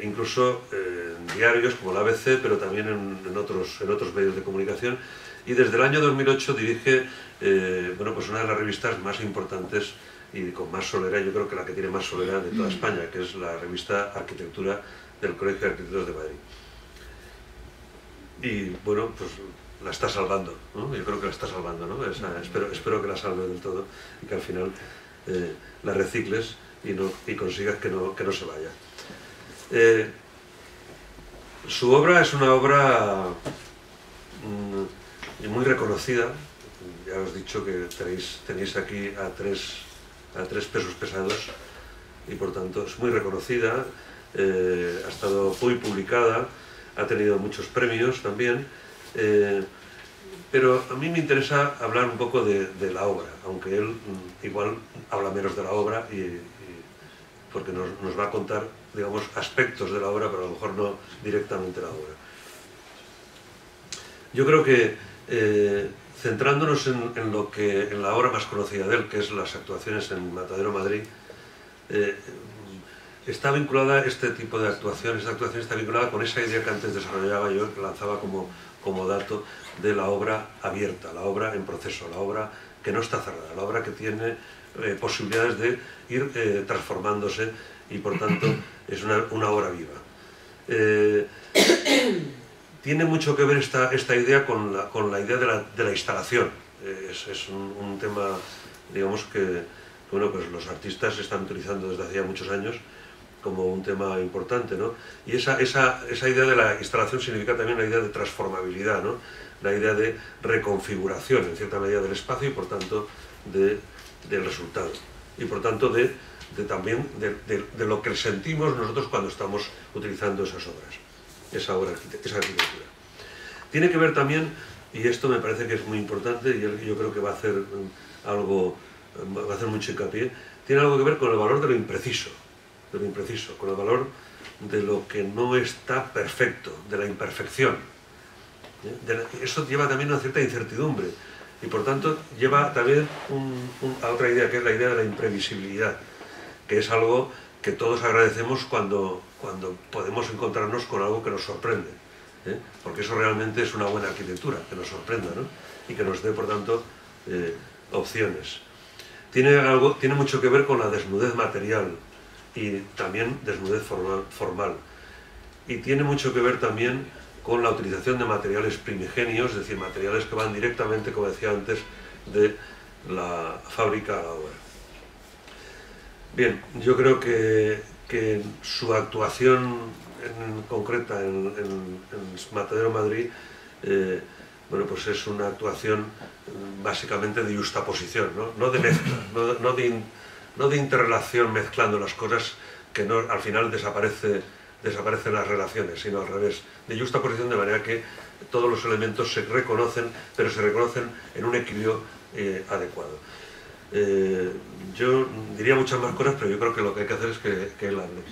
Incluso en diarios como la ABC, pero también en otros medios de comunicación, y desde el año 2008 dirige bueno, pues una de las revistas más importantes y con más solera, yo creo que la que tiene más solera de toda España, que es la revista Arquitectura del Colegio de Arquitectos de Madrid. Y bueno, pues la está salvando, ¿no? Yo creo que la está salvando, ¿no? Espero que la salve del todo y que al final la recicles y consigas que no se vaya. Su obra es una obra muy reconocida. Ya os he dicho que tenéis aquí a tres pesos pesados y por tanto es muy reconocida, ha estado muy publicada, ha tenido muchos premios también, pero a mí me interesa hablar un poco de la obra, aunque él igual habla menos de la obra porque nos va a contar, digamos, aspectos de la obra, pero a lo mejor no directamente la obra. Yo creo que centrándonos en la obra más conocida de él, que es las actuaciones en Matadero Madrid, está vinculada este tipo de actuaciones, esta actuación está vinculada con esa idea que antes desarrollaba yo, que lanzaba como dato de la obra abierta, la obra en proceso, la obra que no está cerrada, la obra que tiene posibilidades de ir transformándose y por tanto es una obra viva. Tiene mucho que ver esta idea con la idea de la instalación. Es un tema, digamos, que bueno, pues los artistas están utilizando desde hacía muchos años como un tema importante, ¿no? Y esa idea de la instalación significa también la idea de transformabilidad, ¿no? La idea de reconfiguración en cierta medida del espacio y por tanto del resultado y por tanto de lo que sentimos nosotros cuando estamos utilizando esas obras, esa arquitectura. Tiene que ver también, y esto me parece que es muy importante y yo creo que va a hacer mucho hincapié, tiene algo que ver con el valor de lo impreciso, de lo impreciso, con el valor de lo que no está perfecto, de la imperfección. Eso lleva también una cierta incertidumbre y por tanto lleva también a otra idea, que es la idea de la imprevisibilidad, que es algo que todos agradecemos cuando podemos encontrarnos con algo que nos sorprende, porque eso realmente es una buena arquitectura, que nos sorprenda, ¿no? Y que nos dé por tanto opciones. Tiene mucho que ver con la desnudez material y también desnudez formal, y tiene mucho que ver también con la utilización de materiales primigenios, es decir, materiales que van directamente, como decía antes, de la fábrica a la obra. Bien, yo creo que su actuación concreta en Matadero Madrid, bueno, pues es una actuación básicamente de yuxtaposición, ¿no? No de mezcla, no de interrelación mezclando las cosas, que no, al final desaparecen las relaciones, sino al revés, de yuxtaposición, de manera que todos los elementos se reconocen, pero se reconocen en un equilibrio adecuado. Yo diría muchas más cosas, pero yo creo que lo que hay que hacer es que él hable.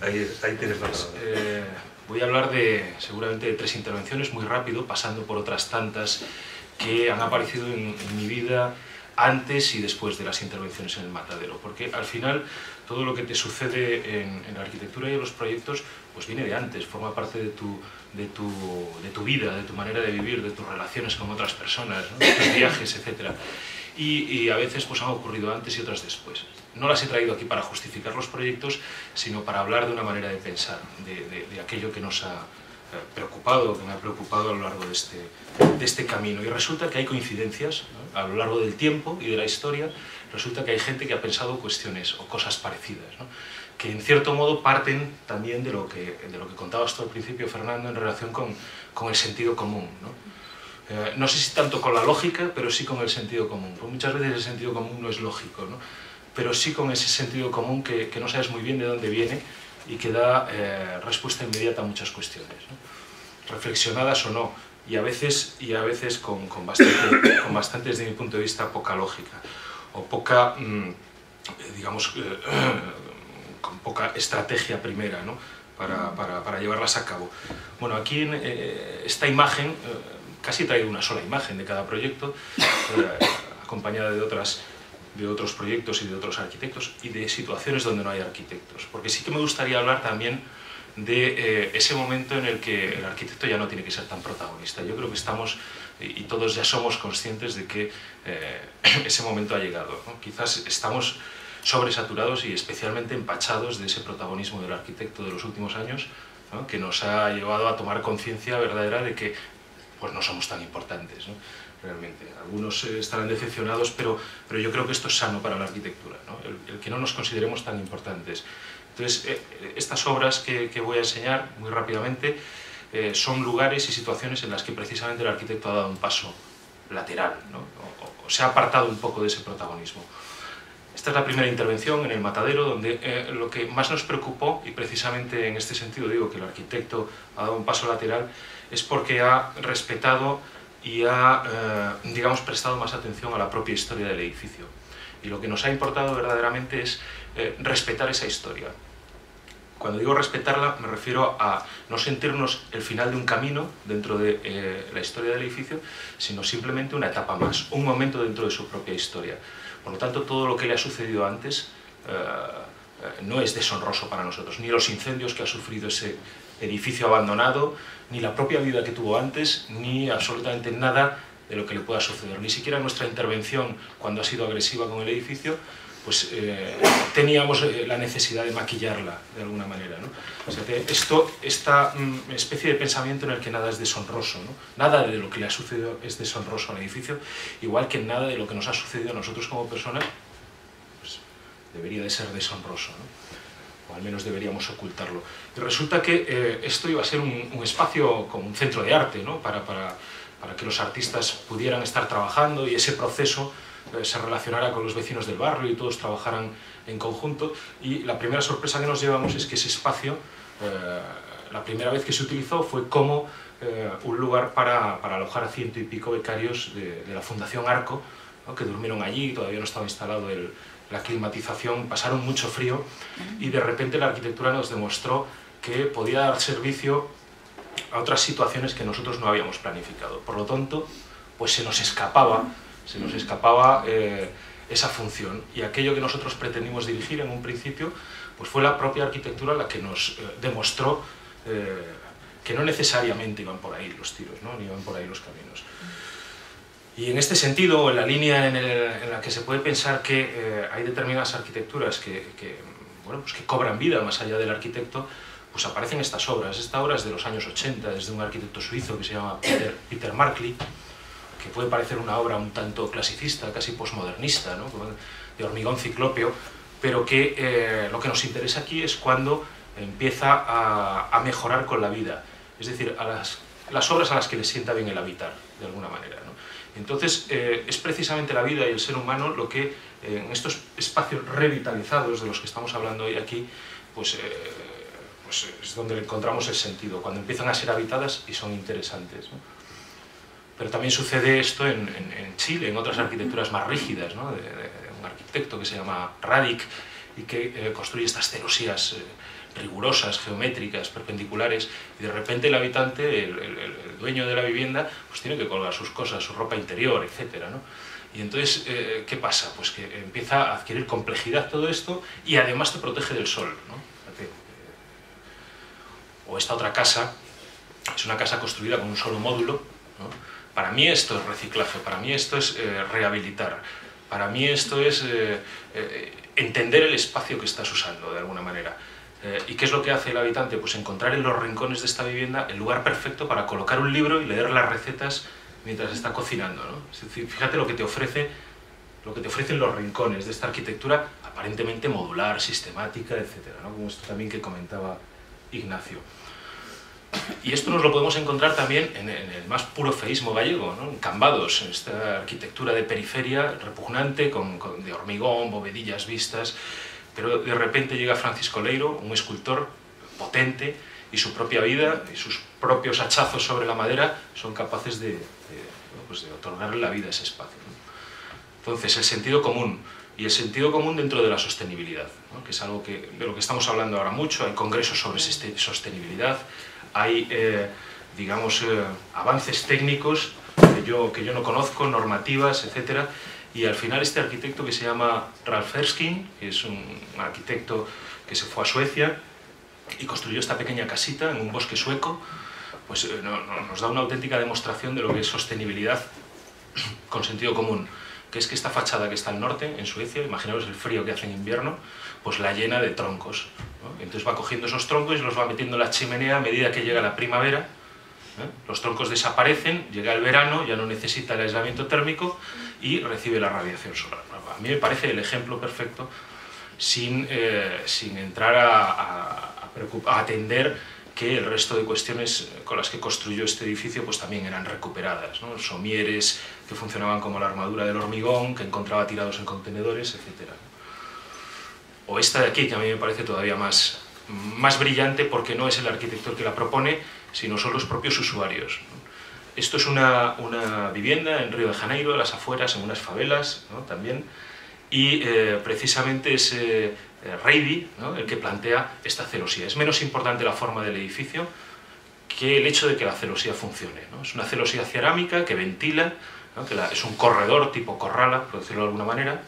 Ahí tienes la palabra. Voy a hablar seguramente de tres intervenciones muy rápido, pasando por otras tantas que han aparecido en mi vida antes y después de las intervenciones en el Matadero, porque al final todo lo que te sucede en la arquitectura y en los proyectos pues viene de antes, forma parte de tu vida, de tu manera de vivir, de tus relaciones con otras personas, ¿no? De tus viajes, etc. Y a veces pues han ocurrido antes y otras después. No las he traído aquí para justificar los proyectos, sino para hablar de una manera de pensar, de aquello que nos ha preocupado, que me ha preocupado a lo largo de este camino. Y resulta que hay coincidencias, ¿no? A lo largo del tiempo y de la historia, resulta que hay gente que ha pensado cuestiones o cosas parecidas, ¿no? Que en cierto modo parten también de lo que contabas tú al principio, Fernando, en relación con el sentido común, ¿no? No sé si tanto con la lógica, pero sí con el sentido común. Porque muchas veces el sentido común no es lógico, ¿no? Pero sí con ese sentido común que no sabes muy bien de dónde viene y que da respuesta inmediata a muchas cuestiones, ¿no? Reflexionadas o no, y a veces con bastante, desde mi punto de vista, poca lógica, o poca, digamos, con poca estrategia primera, ¿no? para llevarlas a cabo. Bueno, aquí en esta imagen, casi he traído una sola imagen de cada proyecto, acompañada de otros proyectos y de otros arquitectos y de situaciones donde no hay arquitectos, porque sí que me gustaría hablar también de ese momento en el que el arquitecto ya no tiene que ser tan protagonista. Yo creo que estamos, y todos ya somos conscientes de que ese momento ha llegado, ¿no? Quizás estamos sobresaturados y especialmente empachados de ese protagonismo del arquitecto de los últimos años, ¿no? Que nos ha llevado a tomar conciencia verdadera de que pues no somos tan importantes, ¿no? Realmente. Algunos estarán decepcionados, pero yo creo que esto es sano para la arquitectura, ¿no? El que no nos consideremos tan importantes. Entonces, estas obras que voy a enseñar muy rápidamente son lugares y situaciones en las que precisamente el arquitecto ha dado un paso lateral, ¿no? O se ha apartado un poco de ese protagonismo. Esta es la primera intervención en el Matadero, donde lo que más nos preocupó, y precisamente en este sentido digo que el arquitecto ha dado un paso lateral, es porque ha respetado y ha, digamos, prestado más atención a la propia historia del edificio. Y lo que nos ha importado verdaderamente es respetar esa historia. Cuando digo respetarla, me refiero a no sentirnos el final de un camino dentro de la historia del edificio, sino simplemente una etapa más, un momento dentro de su propia historia. Por lo tanto, todo lo que le ha sucedido antes no es deshonroso para nosotros, ni los incendios que ha sufrido ese edificio abandonado, ni la propia vida que tuvo antes, ni absolutamente nada de lo que le pueda suceder. Ni siquiera nuestra intervención, cuando ha sido agresiva con el edificio, pues teníamos la necesidad de maquillarla de alguna manera, ¿no? O sea, esta especie de pensamiento en el que nada es deshonroso, ¿no? Nada de lo que le ha sucedido es deshonroso al edificio, igual que nada de lo que nos ha sucedido a nosotros como personas pues, debería de ser deshonroso, ¿no? O al menos deberíamos ocultarlo. Y resulta que esto iba a ser un espacio como un centro de arte, ¿no? Para que los artistas pudieran estar trabajando y ese proceso se relacionara con los vecinos del barrio y todos trabajaran en conjunto. Y la primera sorpresa que nos llevamos es que ese espacio, la primera vez que se utilizó fue como un lugar para alojar a 100 y pico becarios de la Fundación Arco, ¿no? Que durmieron allí, todavía no estaba instalado el la climatización, pasaron mucho frío y de repente la arquitectura nos demostró que podía dar servicio a otras situaciones que nosotros no habíamos planificado. Por lo tanto, pues se nos escapaba esa función, y aquello que nosotros pretendimos dirigir en un principio pues fue la propia arquitectura la que nos demostró que no necesariamente iban por ahí los tiros, ¿no? Ni iban por ahí los caminos. Y en este sentido, en la línea en la que se puede pensar que hay determinadas arquitecturas que cobran vida más allá del arquitecto, pues aparecen estas obras. Esta obra es de los años 80, es de un arquitecto suizo que se llama Peter Markli, que puede parecer una obra un tanto clasicista, casi posmodernista, ¿no? De hormigón ciclópeo, pero que lo que nos interesa aquí es cuando empieza a mejorar con la vida, es decir, a las obras a las que le sienta bien el habitar, de alguna manera, ¿no? Entonces, es precisamente la vida y el ser humano lo que en estos espacios revitalizados de los que estamos hablando hoy aquí, pues es donde encontramos el sentido, cuando empiezan a ser habitadas y son interesantes, ¿no? Pero también sucede esto en Chile, en otras arquitecturas más rígidas, ¿no? de un arquitecto que se llama Radic y que construye estas celosías rigurosas, geométricas, perpendiculares, y de repente el habitante, el dueño de la vivienda, pues tiene que colgar sus cosas, su ropa interior, etc., ¿no? Y entonces, ¿qué pasa? Pues que empieza a adquirir complejidad todo esto y además te protege del sol, ¿no? O esta otra casa, es una casa construida con un solo módulo, ¿no? Para mí esto es reciclaje, para mí esto es rehabilitar, para mí esto es entender el espacio que estás usando de alguna manera. ¿Y qué es lo que hace el habitante? Pues encontrar en los rincones de esta vivienda el lugar perfecto para colocar un libro y leer las recetas mientras está cocinando, ¿no? Es decir, fíjate lo que te ofrecen los rincones de esta arquitectura aparentemente modular, sistemática, etc., ¿no? Como esto también que comentaba Ignacio. Y esto nos lo podemos encontrar también en el más puro feísmo gallego, ¿no? En Cambados, en esta arquitectura de periferia repugnante, de hormigón, bovedillas vistas. Pero de repente llega Francisco Leiro, un escultor potente, y su propia vida y sus propios hachazos sobre la madera son capaces de otorgarle la vida a ese espacio, ¿no? Entonces, el sentido común, y el sentido común dentro de la sostenibilidad, ¿no? Que es algo de lo que estamos hablando ahora mucho. Hay congresos sobre sostenibilidad, hay avances técnicos que yo no conozco, normativas, etcétera. Y al final este arquitecto que se llama Ralph Erskine, que es un arquitecto que se fue a Suecia y construyó esta pequeña casita en un bosque sueco, pues nos da una auténtica demostración de lo que es sostenibilidad con sentido común, que es que esta fachada que está al norte, en Suecia, imaginaos el frío que hace en invierno, pues la llena de troncos, ¿no? Entonces va cogiendo esos troncos y los va metiendo en la chimenea a medida que llega la primavera, ¿eh? Los troncos desaparecen, llega el verano, ya no necesita el aislamiento térmico y recibe la radiación solar. A mí me parece el ejemplo perfecto, sin entrar a atender que el resto de cuestiones con las que construyó este edificio pues también eran recuperadas, ¿no? Somieres que funcionaban como la armadura del hormigón, que encontraba tirados en contenedores, etc. O esta de aquí, que a mí me parece todavía más brillante, porque no es el arquitecto el que la propone, sino son los propios usuarios, ¿no? Esto es una vivienda en Río de Janeiro, a las afueras, en unas favelas, ¿no? También, y precisamente es Reidy, ¿no? El que plantea esta celosía. Es menos importante la forma del edificio que el hecho de que la celosía funcione, ¿no? Es una celosía cerámica que ventila, ¿no? Es un corredor tipo corrala, por decirlo de alguna manera,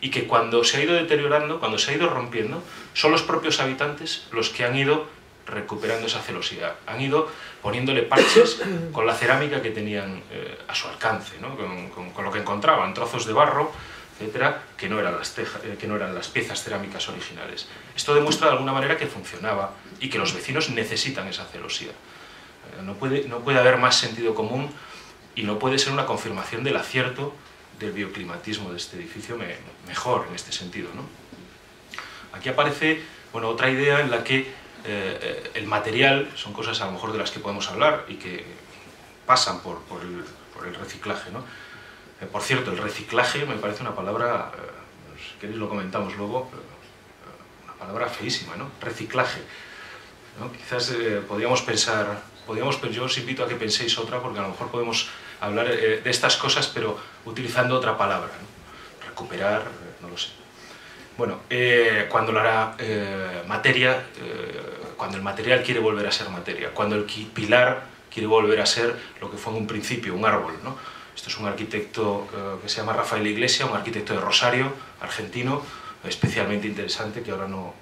y que cuando se ha ido deteriorando, cuando se ha ido rompiendo, son los propios habitantes los que han ido recuperando esa celosidad, han ido poniéndole parches con la cerámica que tenían a su alcance, ¿no? Con lo que encontraban, trozos de barro, etcétera, que no eran las piezas cerámicas originales. Esto demuestra de alguna manera que funcionaba y que los vecinos necesitan esa celosía. No puede haber más sentido común, y no puede ser una confirmación del acierto del bioclimatismo de este edificio mejor en este sentido, ¿no? Aquí aparece otra idea en la que el material son cosas a lo mejor de las que podemos hablar y que pasan por el reciclaje, ¿no? Por cierto, el reciclaje me parece una palabra, si queréis lo comentamos luego, una palabra feísima, ¿no? Reciclaje, ¿no? Quizás yo os invito a que penséis otra, porque a lo mejor podemos hablar de estas cosas pero utilizando otra palabra, ¿no? Recuperar, no lo sé. Bueno, cuando la materia, cuando el material quiere volver a ser materia, cuando el pilar quiere volver a ser lo que fue en un principio, un árbol, ¿no? Esto es un arquitecto que se llama Rafael Iglesia, un arquitecto de Rosario, argentino, especialmente interesante, que ahora no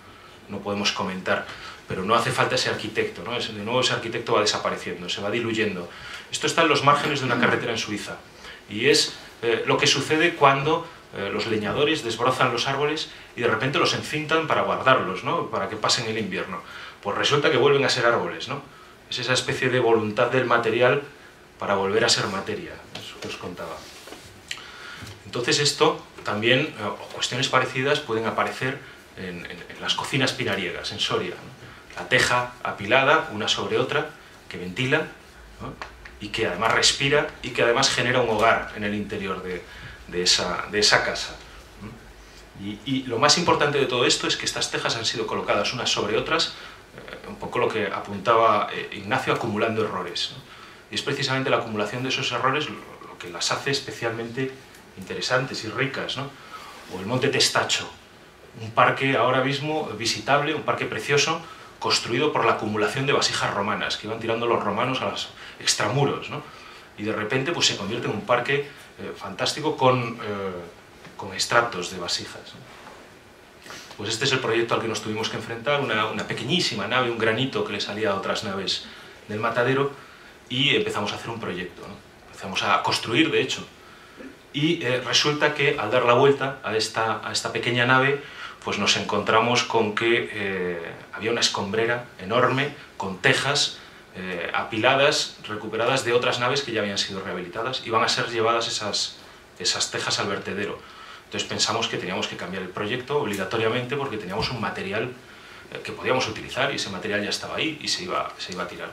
podemos comentar, pero no hace falta ese arquitecto, ¿no? De nuevo ese arquitecto va desapareciendo, se va diluyendo. Esto está en los márgenes de una carretera en Suiza, y es lo que sucede cuando los leñadores desbrozan los árboles y de repente los encintan para guardarlos, ¿no? Para que pasen el invierno. Pues resulta que vuelven a ser árboles, ¿no? Es esa especie de voluntad del material para volver a ser materia, eso que os contaba. Entonces esto también, cuestiones parecidas pueden aparecer en las cocinas pinariegas, en Soria, ¿no? La teja apilada, una sobre otra, que ventila, ¿no? Y que además respira y que además genera un hogar en el interior de esa casa. Y lo más importante de todo esto es que estas tejas han sido colocadas unas sobre otras, un poco lo que apuntaba Ignacio, acumulando errores, ¿no? Y es precisamente la acumulación de esos errores lo que las hace especialmente interesantes y ricas, ¿no? O el Monte Testacho, un parque ahora mismo visitable, un parque precioso, construido por la acumulación de vasijas romanas, que iban tirando los romanos a los extramuros, ¿no? Y de repente pues, se convierte en un parque fantástico con extractos de vasijas, ¿no? Pues este es el proyecto al que nos tuvimos que enfrentar, una pequeñísima nave, un granito que le salía a otras naves del matadero, y empezamos a hacer un proyecto, ¿no? Empezamos a construir, de hecho, y resulta que al dar la vuelta a esta pequeña nave, pues nos encontramos con que había una escombrera enorme con tejas apiladas, recuperadas de otras naves que ya habían sido rehabilitadas, y van a ser llevadas esas tejas al vertedero. Entonces pensamos que teníamos que cambiar el proyecto obligatoriamente porque teníamos un material que podíamos utilizar y ese material ya estaba ahí y se iba a tirar.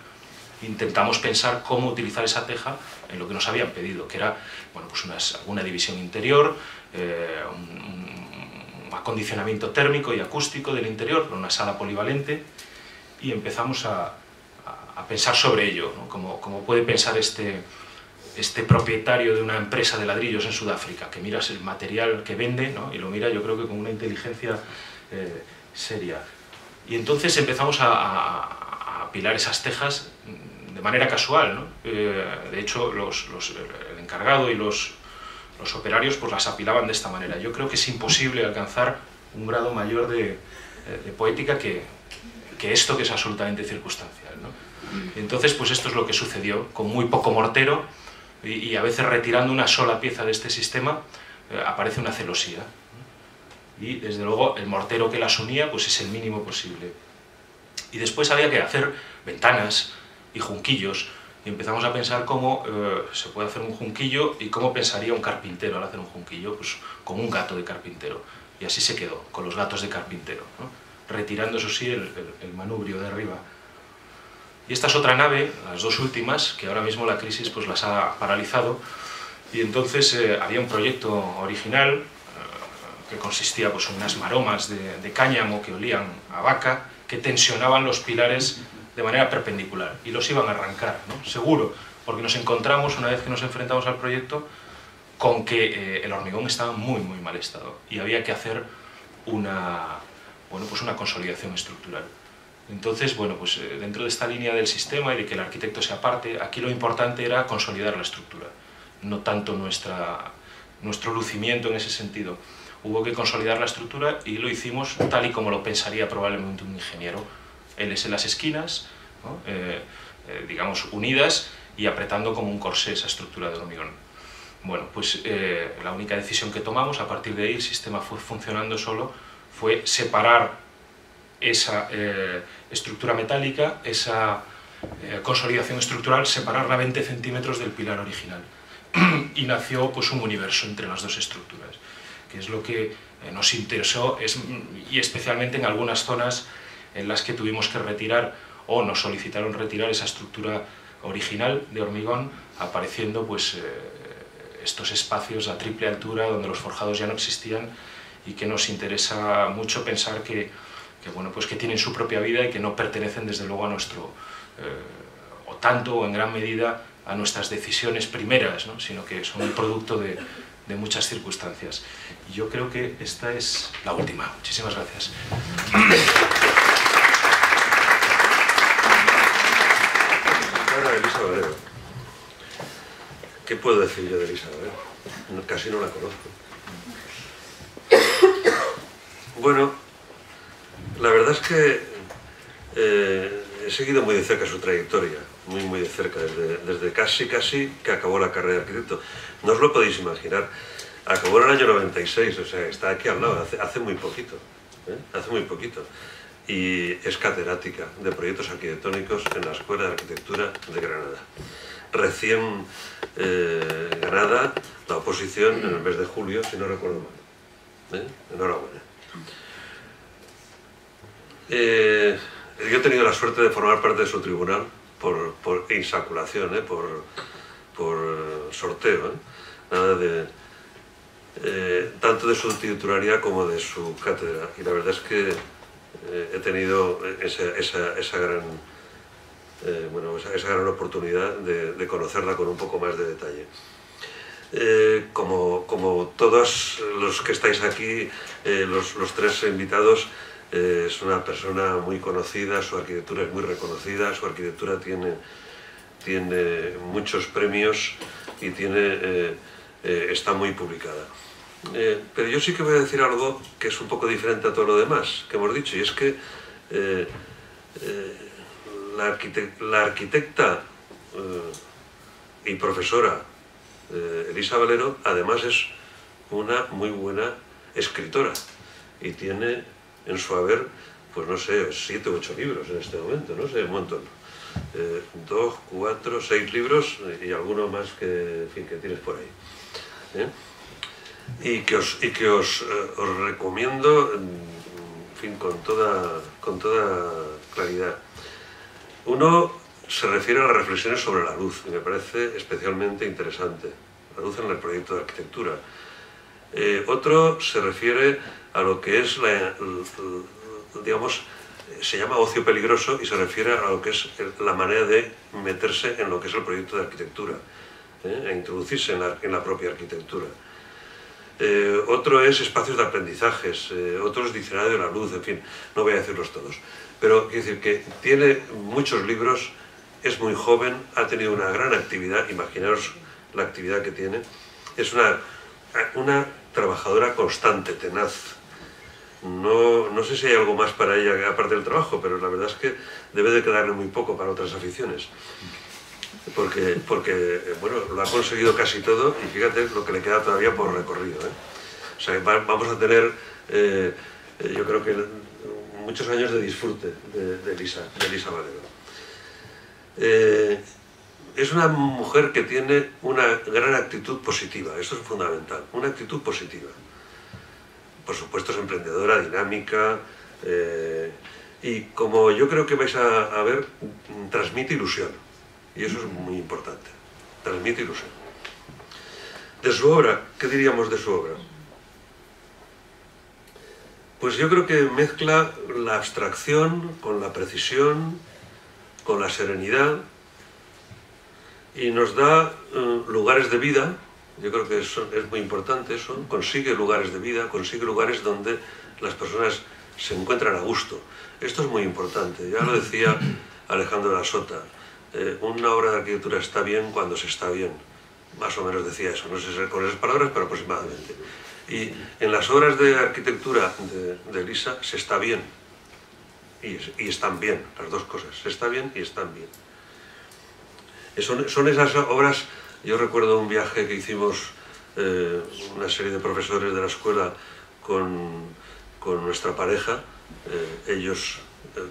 Intentamos pensar cómo utilizar esa teja en lo que nos habían pedido, que era bueno, pues alguna división interior, un acondicionamiento térmico y acústico del interior, pero una sala polivalente, y empezamos a pensar sobre ello, ¿no? Como puede pensar este propietario de una empresa de ladrillos en Sudáfrica, que miras el material que vende, ¿no? Y lo mira yo creo que con una inteligencia seria. Y entonces empezamos a apilar esas tejas de manera casual, ¿no? De hecho, el encargado y los operarios pues, las apilaban de esta manera. Yo creo que es imposible alcanzar un grado mayor de poética que esto, que es absolutamente circunstancial, ¿no? Entonces, pues esto es lo que sucedió, con muy poco mortero, y a veces retirando una sola pieza de este sistema aparece una celosía, y desde luego el mortero que las unía pues es el mínimo posible. Y después había que hacer ventanas y junquillos, y empezamos a pensar cómo se puede hacer un junquillo y cómo pensaría un carpintero al hacer un junquillo, pues con un gato de carpintero, y así se quedó, con los gatos de carpintero, ¿no? Retirando eso sí el manubrio de arriba. Y esta es otra nave, las dos últimas, que ahora mismo la crisis pues, las ha paralizado. Y entonces había un proyecto original que consistía pues, en unas maromas de cáñamo que olían a vaca, que tensionaban los pilares de manera perpendicular y los iban a arrancar, ¿no? Seguro, porque nos encontramos, una vez que nos enfrentamos al proyecto, con que el hormigón estaba en muy, muy mal estado y había que hacer una consolidación estructural. Entonces, bueno, pues dentro de esta línea del sistema y de que el arquitecto sea parte, aquí lo importante era consolidar la estructura, no tanto nuestro lucimiento en ese sentido. Hubo que consolidar la estructura y lo hicimos tal y como lo pensaría probablemente un ingeniero. Ls en las esquinas, ¿no? Digamos, unidas y apretando como un corsé esa estructura de hormigón. Bueno, pues la única decisión que tomamos, a partir de ahí el sistema fue funcionando solo, fue separar esa estructura metálica, esa consolidación estructural, separarla a 20 centímetros del pilar original. Y nació pues, un universo entre las dos estructuras, que es lo que nos interesó, y especialmente en algunas zonas en las que tuvimos que retirar, o nos solicitaron retirar esa estructura original de hormigón, apareciendo pues, estos espacios a triple altura donde los forjados ya no existían, y que nos interesa mucho pensar que bueno, pues que tienen su propia vida y que no pertenecen desde luego a nuestro, o tanto o en gran medida, a nuestras decisiones primeras, ¿no? Sino que son el producto de de muchas circunstancias. Y yo creo que esta es la última. Muchísimas gracias. Bueno, Elisa Valero. ¿Qué puedo decir yo de Elisa Valero? Casi no la conozco. Bueno, la verdad es que he seguido muy de cerca su trayectoria. Muy de cerca, desde casi que acabó la carrera de arquitecto. No os lo podéis imaginar, acabó en el año 96, o sea, está aquí al lado, hace muy poquito, ¿eh? Hace muy poquito. Y es catedrática de proyectos arquitectónicos en la Escuela de Arquitectura de Granada. Recién ganada la oposición en el mes de julio, si no recuerdo mal. ¿Eh? Enhorabuena. Yo he tenido la suerte de formar parte de su tribunal, por insaculación, por sorteo, nada de, tanto de su titularidad como de su cátedra. Y la verdad es que he tenido esa gran oportunidad de conocerla con un poco más de detalle. Como todos los que estáis aquí, los tres invitados, es una persona muy conocida, su arquitectura es muy reconocida, su arquitectura tiene muchos premios y está muy publicada. Pero yo sí que voy a decir algo que es un poco diferente a todo lo demás que hemos dicho, y es que la arquitecta y profesora Elisa Valero además es una muy buena escritora y tiene en su haber, pues no sé, 7 u 8 libros en este momento, no sé, un montón. 2, 4, 6 libros y alguno más que, en fin, que tienes por ahí. ¿Eh? Y que os recomiendo, en fin, con toda claridad. Uno se refiere a las reflexiones sobre la luz, y me parece especialmente interesante. La luz en el proyecto de arquitectura. Otro se refiere a lo que es, digamos, se llama ocio peligroso y se refiere a lo que es la manera de meterse en lo que es el proyecto de arquitectura, e introducirse en la propia arquitectura. Otro es espacios de aprendizajes, otros diccionario de la luz, en fin, no voy a decirlos todos. Pero quiero decir que tiene muchos libros, es muy joven, ha tenido una gran actividad, imaginaros la actividad que tiene, es una trabajadora constante, tenaz. No sé si hay algo más para ella aparte del trabajo, pero la verdad es que debe de quedarle muy poco para otras aficiones. Porque bueno, lo ha conseguido casi todo y fíjate lo que le queda todavía por recorrido, ¿eh? O sea, vamos a tener, yo creo que muchos años de disfrute de Elisa Valero. Es una mujer que tiene una gran actitud positiva, eso es fundamental, una actitud positiva. Por supuesto es emprendedora, dinámica, y como yo creo que vais a ver, transmite ilusión, y eso es muy importante, transmite ilusión. De su obra, ¿qué diríamos de su obra? Pues yo creo que mezcla la abstracción con la precisión, con la serenidad, y nos da lugares de vida. Yo creo que es muy importante eso, consigue lugares de vida, consigue lugares donde las personas se encuentran a gusto. Esto es muy importante, ya lo decía Alejandro de la Sota, una obra de arquitectura está bien cuando se está bien, más o menos decía eso, no sé si con esas palabras, pero aproximadamente. Y en las obras de arquitectura de Elisa se está bien, y están bien, las dos cosas, se está bien y están bien. Son esas obras, yo recuerdo un viaje que hicimos una serie de profesores de la escuela con nuestra pareja, ellos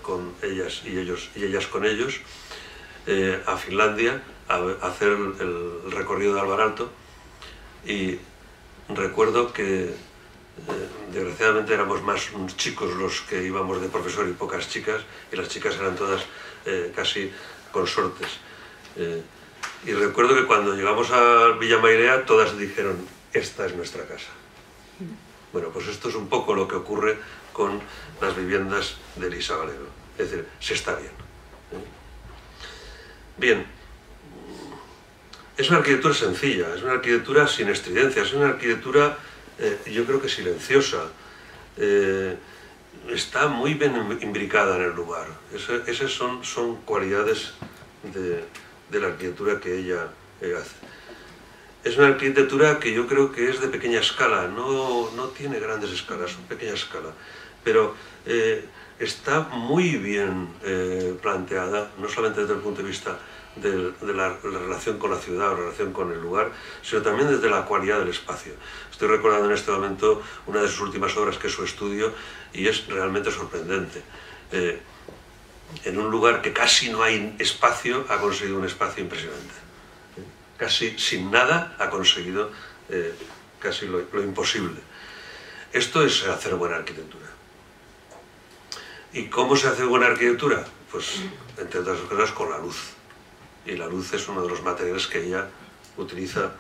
con ellas y ellas con ellos, a Finlandia, a hacer el recorrido de Alvaralto, y recuerdo que desgraciadamente éramos más chicos los que íbamos de profesor y pocas chicas, y las chicas eran todas casi consortes. Y recuerdo que cuando llegamos a Villa Mairea todas dijeron, esta es nuestra casa. Bueno, pues esto es un poco lo que ocurre con las viviendas de Elisa Valero. Es decir, se está bien. Bien, Es una arquitectura sencilla, es una arquitectura sin estridencias, es una arquitectura, yo creo que silenciosa. Está muy bien imbricada en el lugar. Esas son cualidades de la arquitectura que ella hace. Es una arquitectura que yo creo que es de pequeña escala, no tiene grandes escalas, es pequeña escala, pero está muy bien planteada, no solamente desde el punto de vista de la relación con la ciudad o la relación con el lugar, sino también desde la cualidad del espacio. Estoy recordando en este momento una de sus últimas obras, que es su estudio, y es realmente sorprendente. En un lugar que casi no hay espacio, ha conseguido un espacio impresionante. Casi sin nada ha conseguido casi lo imposible. Esto es hacer buena arquitectura. ¿Y cómo se hace buena arquitectura? Pues, entre otras cosas, con la luz. Y la luz es uno de los materiales que ella utiliza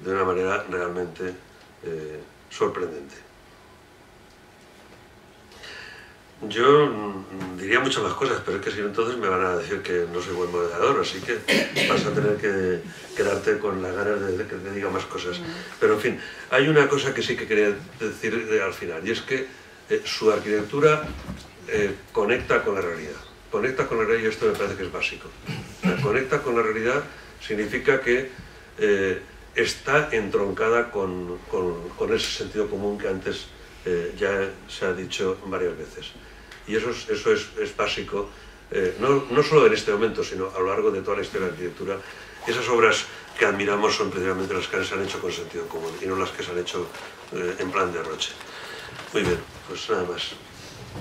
de una manera realmente sorprendente. Yo diría muchas más cosas, pero es que si no, entonces me van a decir que no soy buen moderador, así que vas a tener que quedarte con las ganas de que te diga más cosas. Pero en fin, hay una cosa que sí que quería decir al final, y es que su arquitectura conecta con la realidad. Conecta con la realidad, y esto me parece que es básico. Conecta con la realidad significa que está entroncada con ese sentido común que antes ya se ha dicho varias veces. Y eso es básico, no solo en este momento, sino a lo largo de toda la historia de la arquitectura. Esas obras que admiramos son precisamente las que se han hecho con sentido común y no las que se han hecho en plan de derroche. Muy bien, pues nada más.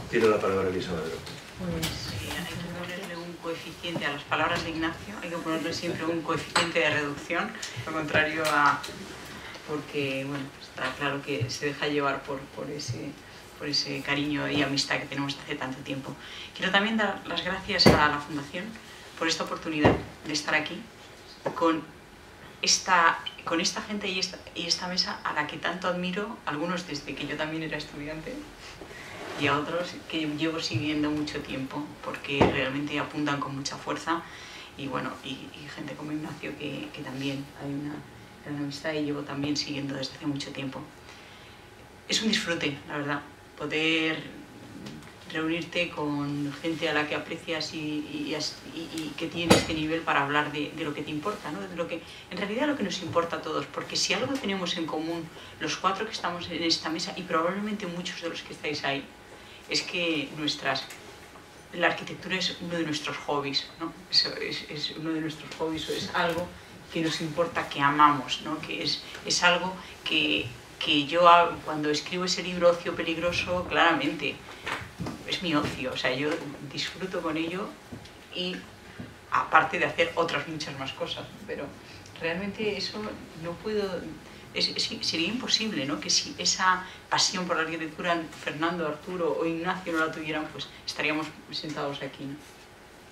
Tiene la palabra Elisa Valero. Hay que ponerle un coeficiente a las palabras de Ignacio, hay que ponerle siempre un coeficiente de reducción, lo contrario a... porque, bueno, está claro que se deja llevar por ese cariño y amistad que tenemos hace tanto tiempo. Quiero también dar las gracias a la Fundación por esta oportunidad de estar aquí con esta gente y esta mesa a la que tanto admiro, algunos desde que yo también era estudiante, y a otros que llevo siguiendo mucho tiempo, porque realmente apuntan con mucha fuerza, y bueno, y gente como Ignacio, que también hay una gran amistad y llevo también siguiendo desde hace mucho tiempo. Es un disfrute, la verdad, poder reunirte con gente a la que aprecias y que tiene este nivel para hablar de lo que te importa, ¿no? De lo que, en realidad, lo que nos importa a todos, porque si algo tenemos en común los cuatro que estamos en esta mesa, y probablemente muchos de los que estáis ahí, es que la arquitectura es uno de nuestros hobbies, ¿no? Es uno de nuestros hobbies, o es algo que nos importa, que amamos, ¿no? Que es algo que yo, cuando escribo ese libro Ocio Peligroso, claramente es mi ocio, o sea, yo disfruto con ello, y aparte de hacer otras muchas más cosas, pero realmente eso no puedo... sería imposible, ¿no? Que si esa pasión por la arquitectura Fernando, Arturo o Ignacio no la tuvieran, pues estaríamos sentados aquí, ¿no?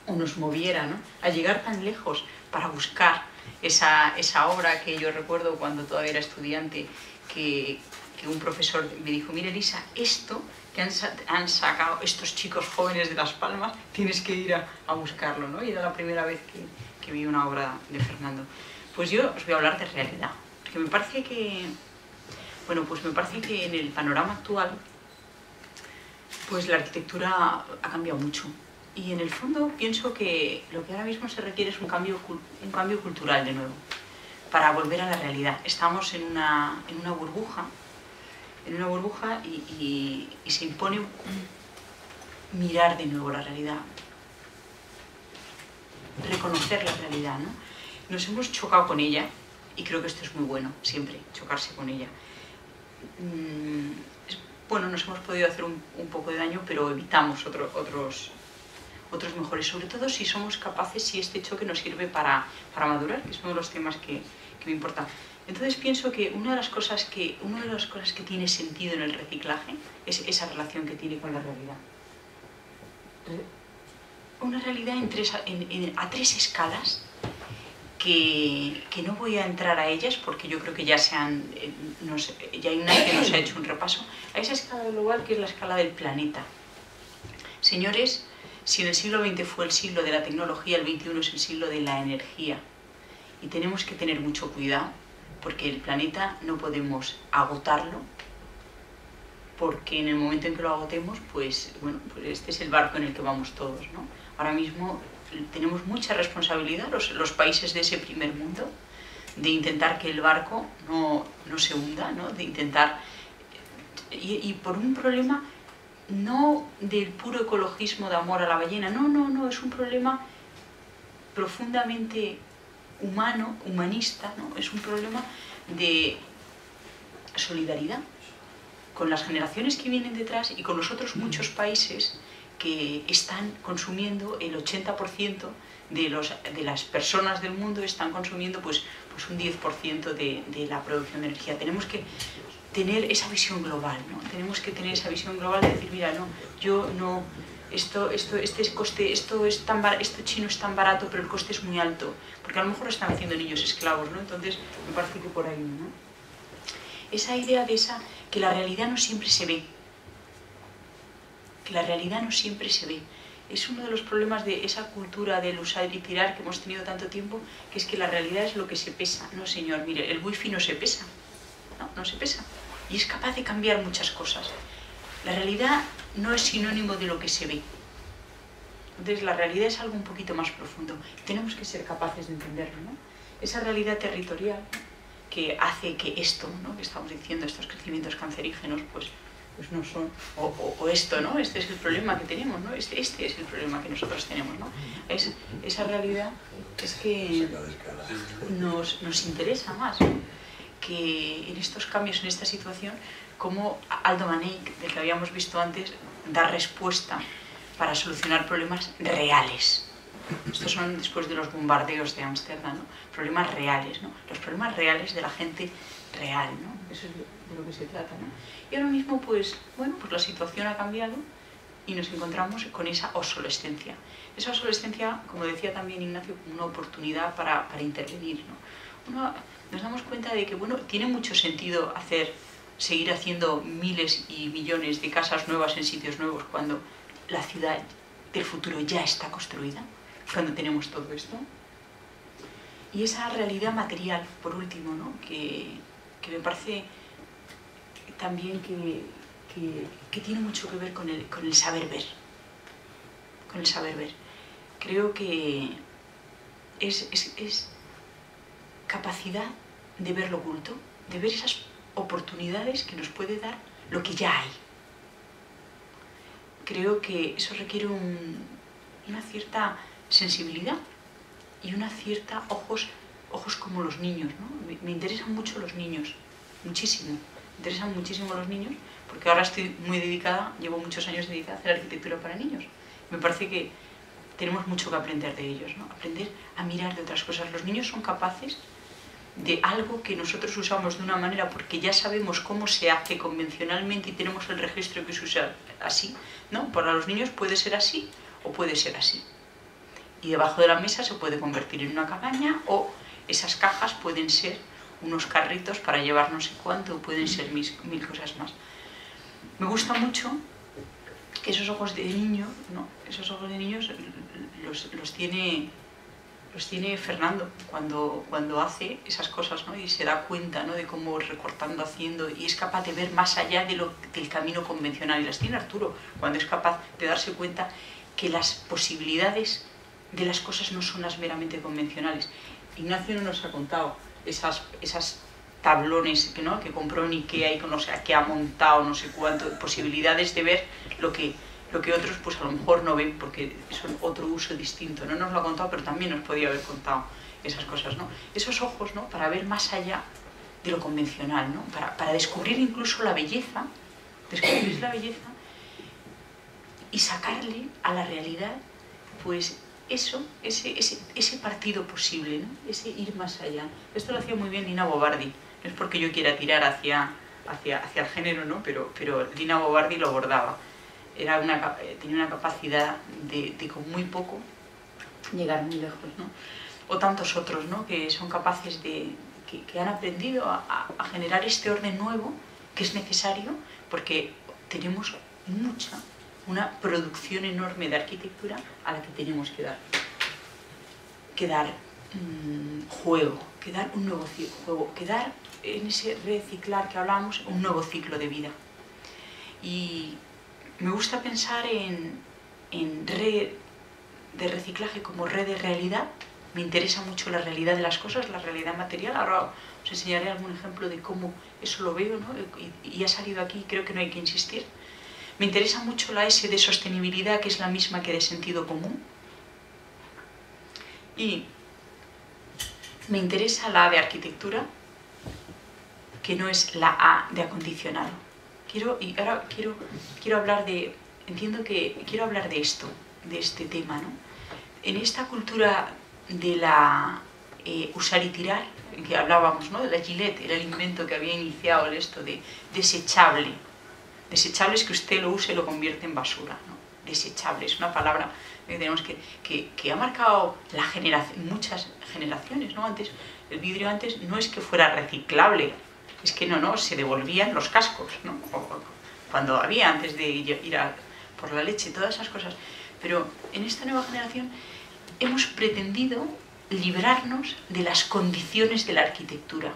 O nos moviera, ¿no?, a llegar tan lejos para buscar esa obra que yo recuerdo cuando todavía era estudiante, que un profesor me dijo: mira, Elisa, esto que han sacado estos chicos jóvenes de Las Palmas, tienes que ir a buscarlo, ¿no? Y era la primera vez que vi una obra de Fernando. Pues yo os voy a hablar de realidad. Que me parece que, bueno, pues me parece que en el panorama actual, pues la arquitectura ha cambiado mucho, y en el fondo pienso que lo que ahora mismo se requiere es un cambio cultural de nuevo, para volver a la realidad. Estamos en una burbuja y se impone mirar de nuevo la realidad, reconocer la realidad, ¿no? Nos hemos chocado con ella. Y creo que esto es muy bueno, siempre, chocarse con ella. Bueno, nos hemos podido hacer un poco de daño, pero evitamos otros mejores, sobre todo si somos capaces, si este choque nos sirve para madurar, que es uno de los temas que me importa. Entonces pienso que una de las cosas que tiene sentido en el reciclaje es esa relación que tiene con la realidad. Una realidad a tres escalas, que no voy a entrar a ellas porque yo creo que ya Ignacio nos ha hecho un repaso, a esa escala global que es la escala del planeta. Señores, si en el siglo XX fue el siglo de la tecnología, el XXI es el siglo de la energía. y tenemos que tener mucho cuidado porque el planeta no podemos agotarlo, porque en el momento en que lo agotemos, pues bueno, pues este es el barco en el que vamos todos, ¿no? Ahora mismo tenemos mucha responsabilidad los países de ese primer mundo de intentar que el barco no se hunda, ¿no? De intentar, y por un problema no del puro ecologismo de amor a la ballena, no, es un problema profundamente humano, humanista, ¿no? Es un problema de solidaridad con las generaciones que vienen detrás y con los otros muchos países que están consumiendo el 80% de las personas del mundo están consumiendo pues un 10% de la producción de energía. Tenemos que tener esa visión global, ¿no? Tenemos que tener esa visión global de decir, mira, no, yo no, esto chino es tan barato, pero el coste es muy alto, porque a lo mejor lo están haciendo niños esclavos, ¿no? Entonces, me parece que por ahí, ¿no? Esa idea que la realidad no siempre se ve, que la realidad no siempre se ve. Es uno de los problemas de esa cultura del usar y tirar que hemos tenido tanto tiempo, que es que la realidad es lo que se pesa. No, señor, mire, el wifi no se pesa, no se pesa, y es capaz de cambiar muchas cosas. La realidad no es sinónimo de lo que se ve. Entonces la realidad es algo un poquito más profundo, tenemos que ser capaces de entenderlo, ¿no? Esa realidad territorial, ¿no? Que hace que esto, ¿no? Que estamos diciendo, estos crecimientos cancerígenos, pues no son, o esto, ¿no? Este es el problema que tenemos, ¿no? Este es el problema que nosotros tenemos, ¿no? Esa realidad es que nos interesa más, ¿no? Que en estos cambios, en esta situación, como Aldo Manek, del que habíamos visto antes, da respuesta para solucionar problemas reales. Estos son después de los bombardeos de Ámsterdam, ¿no? Problemas reales, ¿no? Los problemas reales de la gente real, ¿no? Eso es de lo que se trata, ¿no? Y ahora mismo, pues la situación ha cambiado y nos encontramos con esa obsolescencia. Esa obsolescencia, como decía también Ignacio, como una oportunidad para intervenir, ¿no? Nos damos cuenta de que, bueno, tiene mucho sentido seguir haciendo miles y millones de casas nuevas en sitios nuevos cuando la ciudad del futuro ya está construida, cuando tenemos todo esto. Y esa realidad material, por último, ¿no? Que me parece también que tiene mucho que ver con el saber ver. Con el saber ver. Creo que es capacidad de ver lo oculto, de ver esas oportunidades que nos puede dar lo que ya hay. Creo que eso requiere una cierta sensibilidad y una cierta ojos como los niños, ¿no? Me interesan mucho los niños, muchísimo. Me interesan muchísimo los niños porque ahora estoy muy dedicada, llevo muchos años dedicada a hacer arquitectura para niños. Me parece que tenemos mucho que aprender de ellos, ¿no? Aprender a mirar de otras cosas. Los niños son capaces de algo que nosotros usamos de una manera porque ya sabemos cómo se hace convencionalmente y tenemos el registro que se usa así, ¿no? Para los niños puede ser así o puede ser así. Y debajo de la mesa se puede convertir en una cabaña, o esas cajas pueden ser unos carritos para llevar no sé cuánto, pueden ser mil cosas más. Me gusta mucho que esos ojos de niño, ¿no? Esos ojos de niños los tiene Fernando cuando hace esas cosas, ¿no? Y se da cuenta, ¿no? De cómo recortando, haciendo, y es capaz de ver más allá del camino convencional. Y las tiene Arturo cuando es capaz de darse cuenta que las posibilidades de las cosas no son las meramente convencionales. Ignacio no nos ha contado esas tablones, ¿no? Que compró en Ikea y que ha montado no sé cuánto, posibilidades de ver lo que otros pues a lo mejor no ven porque son otro uso distinto. No nos lo ha contado, pero también nos podía haber contado esas cosas, ¿no? Esos ojos, ¿no? Para ver más allá de lo convencional, ¿no? Para descubrir incluso la belleza, descubrir la belleza y sacarle a la realidad pues eso, ese partido posible, ¿no? Ese ir más allá. Esto lo hacía muy bien Lina Bo Bardi. No es porque yo quiera tirar hacia el género, ¿no? Pero Lina Bo Bardi lo abordaba. Tenía una capacidad de con muy poco llegar muy lejos, ¿no? O tantos otros, ¿no? Que son capaces que han aprendido a generar este orden nuevo que es necesario porque tenemos una producción enorme de arquitectura a la que tenemos que dar juego, que dar un nuevo juego, que dar en ese reciclar que hablamos, un nuevo ciclo de vida. Y me gusta pensar en red de reciclaje como red de realidad. Me interesa mucho la realidad de las cosas, la realidad material. Ahora os enseñaré algún ejemplo de cómo eso lo veo, ¿no? Y ha salido aquí, creo que no hay que insistir. Me interesa mucho la S de sostenibilidad, que es la misma que de sentido común. Y me interesa la A de arquitectura, que no es la A de acondicionado. Quiero hablar de... Entiendo que quiero hablar de esto, de este tema, ¿no? En esta cultura de la usar y tirar, en que hablábamos, ¿no? De la Gillette, era el invento que había iniciado esto de desechable. Desechable es que usted lo use y lo convierte en basura, ¿no? Desechable es una palabra que tenemos que ha marcado la muchas generaciones, ¿no? Antes, el vidrio antes no es que fuera reciclable, es que no, se devolvían los cascos, ¿no? Cuando había, antes de ir a por la leche, todas esas cosas. Pero en esta nueva generación hemos pretendido librarnos de las condiciones de la arquitectura.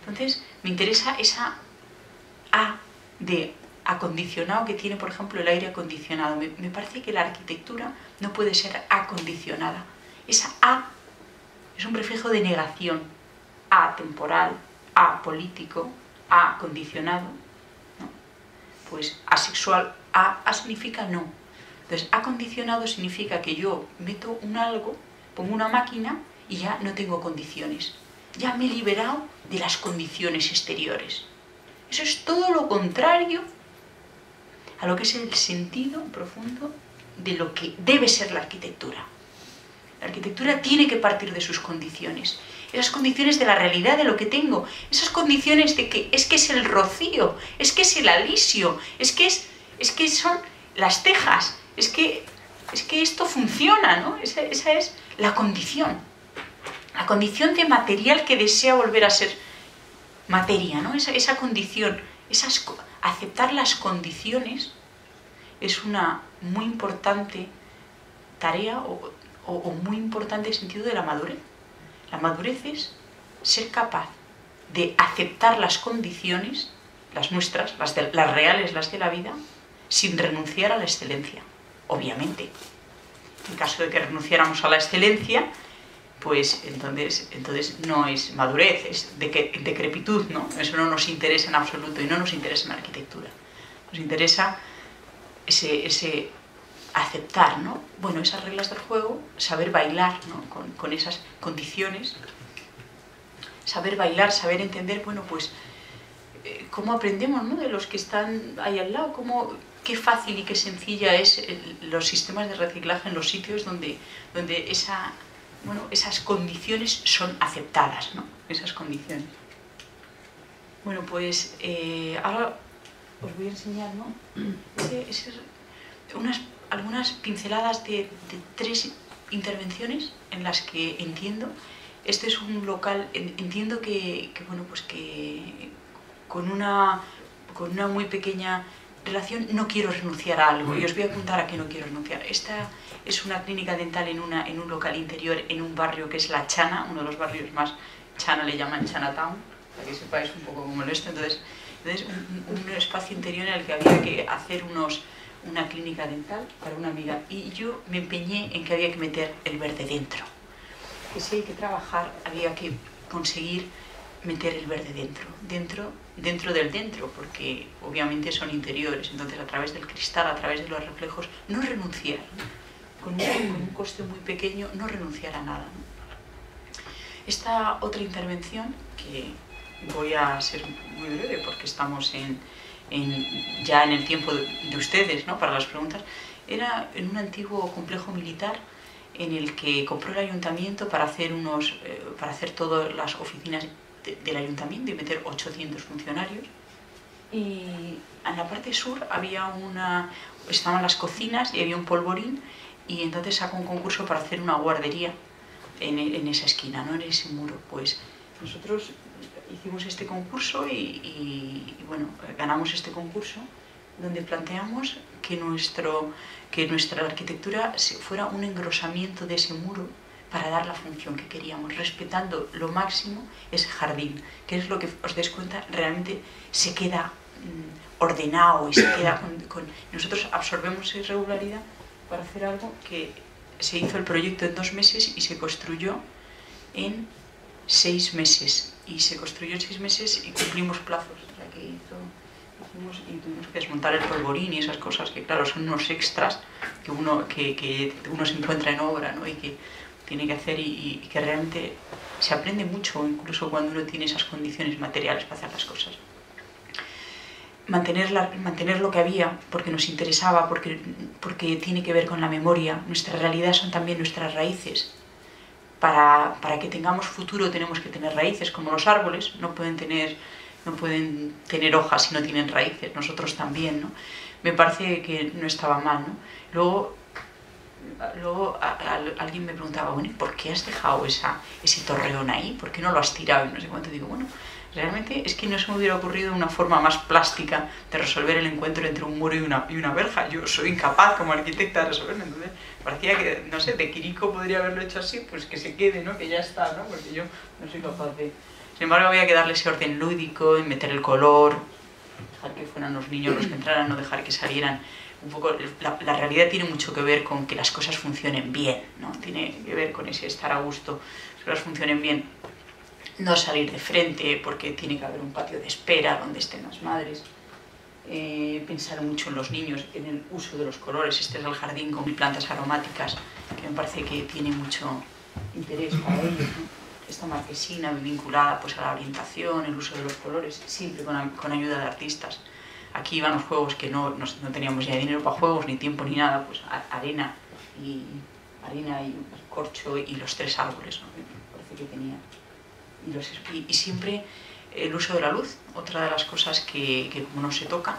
Entonces, me interesa esa A de acondicionado que tiene, por ejemplo, el aire acondicionado. Me parece que la arquitectura no puede ser acondicionada. Esa A es un reflejo de negación. A temporal, A político, A condicionado, ¿no? Pues asexual, A significa no. Entonces, acondicionado significa que yo meto un algo, pongo una máquina y ya no tengo condiciones. Ya me he liberado de las condiciones exteriores. Eso es todo lo contrario a lo que es el sentido profundo de lo que debe ser la arquitectura. La arquitectura tiene que partir de sus condiciones. Esas condiciones de la realidad, de lo que tengo. Esas condiciones de que es el rocío, es que es el alisio, es que son las tejas. Es que esto funciona, ¿no? Esa es la condición. La condición de material que desea volver a ser materia, ¿no? Esa condición, aceptar las condiciones es una muy importante tarea o muy importante sentido de la madurez. La madurez es ser capaz de aceptar las condiciones, las nuestras, las reales, las de la vida, sin renunciar a la excelencia. Obviamente, en caso de que renunciáramos a la excelencia, pues entonces no es madurez, es decrepitud, ¿no? Eso no nos interesa en absoluto y no nos interesa en arquitectura. Nos interesa ese aceptar, ¿no? Bueno, esas reglas del juego, saber bailar, ¿no? Con esas condiciones, saber bailar, saber entender, bueno, pues cómo aprendemos, ¿no? De los que están ahí al lado, qué fácil y qué sencilla es los sistemas de reciclaje en los sitios donde esas condiciones son aceptadas, ¿no? Esas condiciones. Bueno, pues ahora os voy a enseñar, ¿no? Algunas pinceladas de tres intervenciones en las que entiendo. Este es un local, entiendo que bueno, pues que con una muy pequeña relación no quiero renunciar a algo, y os voy a apuntar a que no quiero renunciar. Esta es una clínica dental en un local interior, en un barrio que es La Chana, uno de los barrios más chana, le llaman Chinatown, para que sepáis un poco cómo es esto. Entonces un espacio interior en el que había que hacer una clínica dental para una amiga, y yo me empeñé en que había que meter el verde dentro, que si hay que trabajar había que conseguir meter el verde dentro del dentro, porque obviamente son interiores, entonces a través del cristal, a través de los reflejos, no renunciar, ¿no? Con un coste muy pequeño, no renunciar a nada, ¿no? Esta otra intervención, que voy a ser muy breve porque estamos ya en el tiempo de ustedes, ¿no? Para las preguntas, era en un antiguo complejo militar en el que compró el ayuntamiento para hacer todas las oficinas del ayuntamiento y meter 800 funcionarios. Y en la parte sur había estaban las cocinas y había un polvorín, y entonces sacó un concurso para hacer una guardería en esa esquina, ¿no? En ese muro. Pues nosotros hicimos este concurso y bueno, ganamos este concurso, donde planteamos que nuestra arquitectura fuera un engrosamiento de ese muro para dar la función que queríamos, respetando lo máximo ese jardín, que es lo que os des cuenta, realmente se queda ordenado y se queda con... Nosotros absorbemos esa irregularidad para hacer algo que se hizo el proyecto en 2 meses y se construyó en 6 meses. Y se construyó en 6 meses y cumplimos plazos. O sea, que tuvimos que desmontar el polvorín y esas cosas que, claro, son unos extras que uno se encuentra en obra, ¿no? Y que tiene que hacer y que realmente se aprende mucho, incluso cuando uno tiene esas condiciones materiales para hacer las cosas. Mantener lo que había, porque nos interesaba, porque tiene que ver con la memoria. Nuestra realidad son también nuestras raíces. Para que tengamos futuro tenemos que tener raíces, como los árboles, no pueden tener hojas si no tienen raíces, nosotros también, ¿no? Me parece que no estaba mal, ¿no? Luego alguien me preguntaba, bueno, ¿y por qué has dejado ese torreón ahí? ¿Por qué no lo has tirado? Y no sé cuánto, digo, bueno... Realmente es que no se me hubiera ocurrido una forma más plástica de resolver el encuentro entre un muro y una verja. Yo soy incapaz como arquitecta de resolverlo, entonces parecía que, no sé, de Quirico podría haberlo hecho así, pues que se quede, ¿no? Que ya está, ¿no? Porque yo no soy capaz de... Sin embargo, había que darle ese orden lúdico, meter el color, dejar que fueran los niños los que entraran, no dejar que salieran. Un poco, la realidad tiene mucho que ver con que las cosas funcionen bien, ¿no? Tiene que ver con ese estar a gusto, que las funcionen bien. No salir de frente, porque tiene que haber un patio de espera donde estén las madres. Pensar mucho en los niños, en el uso de los colores. Este es el jardín con plantas aromáticas, que me parece que tiene mucho interés para ellos, ¿no? Esta marquesina vinculada, pues, a la orientación, el uso de los colores, siempre con ayuda de artistas. Aquí iban los juegos, que no teníamos ya dinero para juegos, ni tiempo, ni nada. Pues arena y corcho y los 3 árboles, ¿no? Me parece que tenía... Y siempre el uso de la luz, otra de las cosas que como no se toca,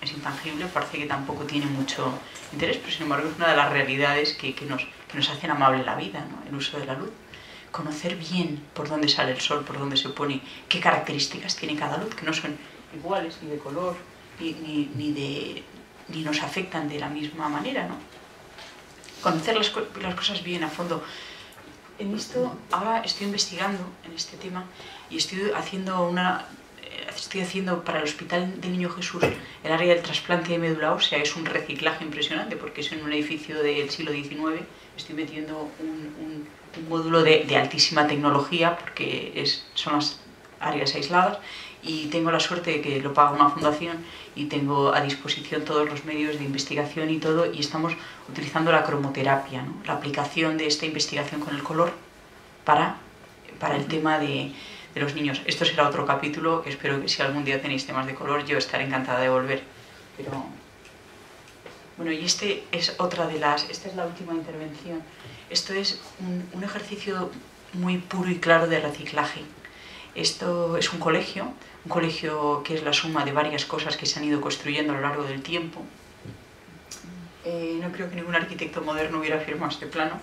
es intangible, parece que tampoco tiene mucho interés, pero sin embargo es una de las realidades que nos hacen amable la vida, ¿no? El uso de la luz. Conocer bien por dónde sale el sol, por dónde se pone, qué características tiene cada luz, que no son iguales, ni de color, ni nos afectan de la misma manera, ¿no? Conocer las cosas bien a fondo. En esto, ahora estoy investigando en este tema y estoy haciendo para el Hospital del Niño Jesús el área del trasplante de médula ósea. Es un reciclaje impresionante porque es en un edificio del siglo XIX. Estoy metiendo un módulo de altísima tecnología porque son las áreas aisladas y tengo la suerte de que lo paga una fundación y tengo a disposición todos los medios de investigación y todo, y estamos utilizando la cromoterapia, ¿no? La aplicación de esta investigación con el color para el tema de los niños. Esto será otro capítulo, que espero que si algún día tenéis temas de color, yo estaré encantada de volver. Pero bueno, y esta es la última intervención. Esto es un ejercicio muy puro y claro de reciclaje. Esto es un colegio que es la suma de varias cosas que se han ido construyendo a lo largo del tiempo. No creo que ningún arquitecto moderno hubiera firmado este plano,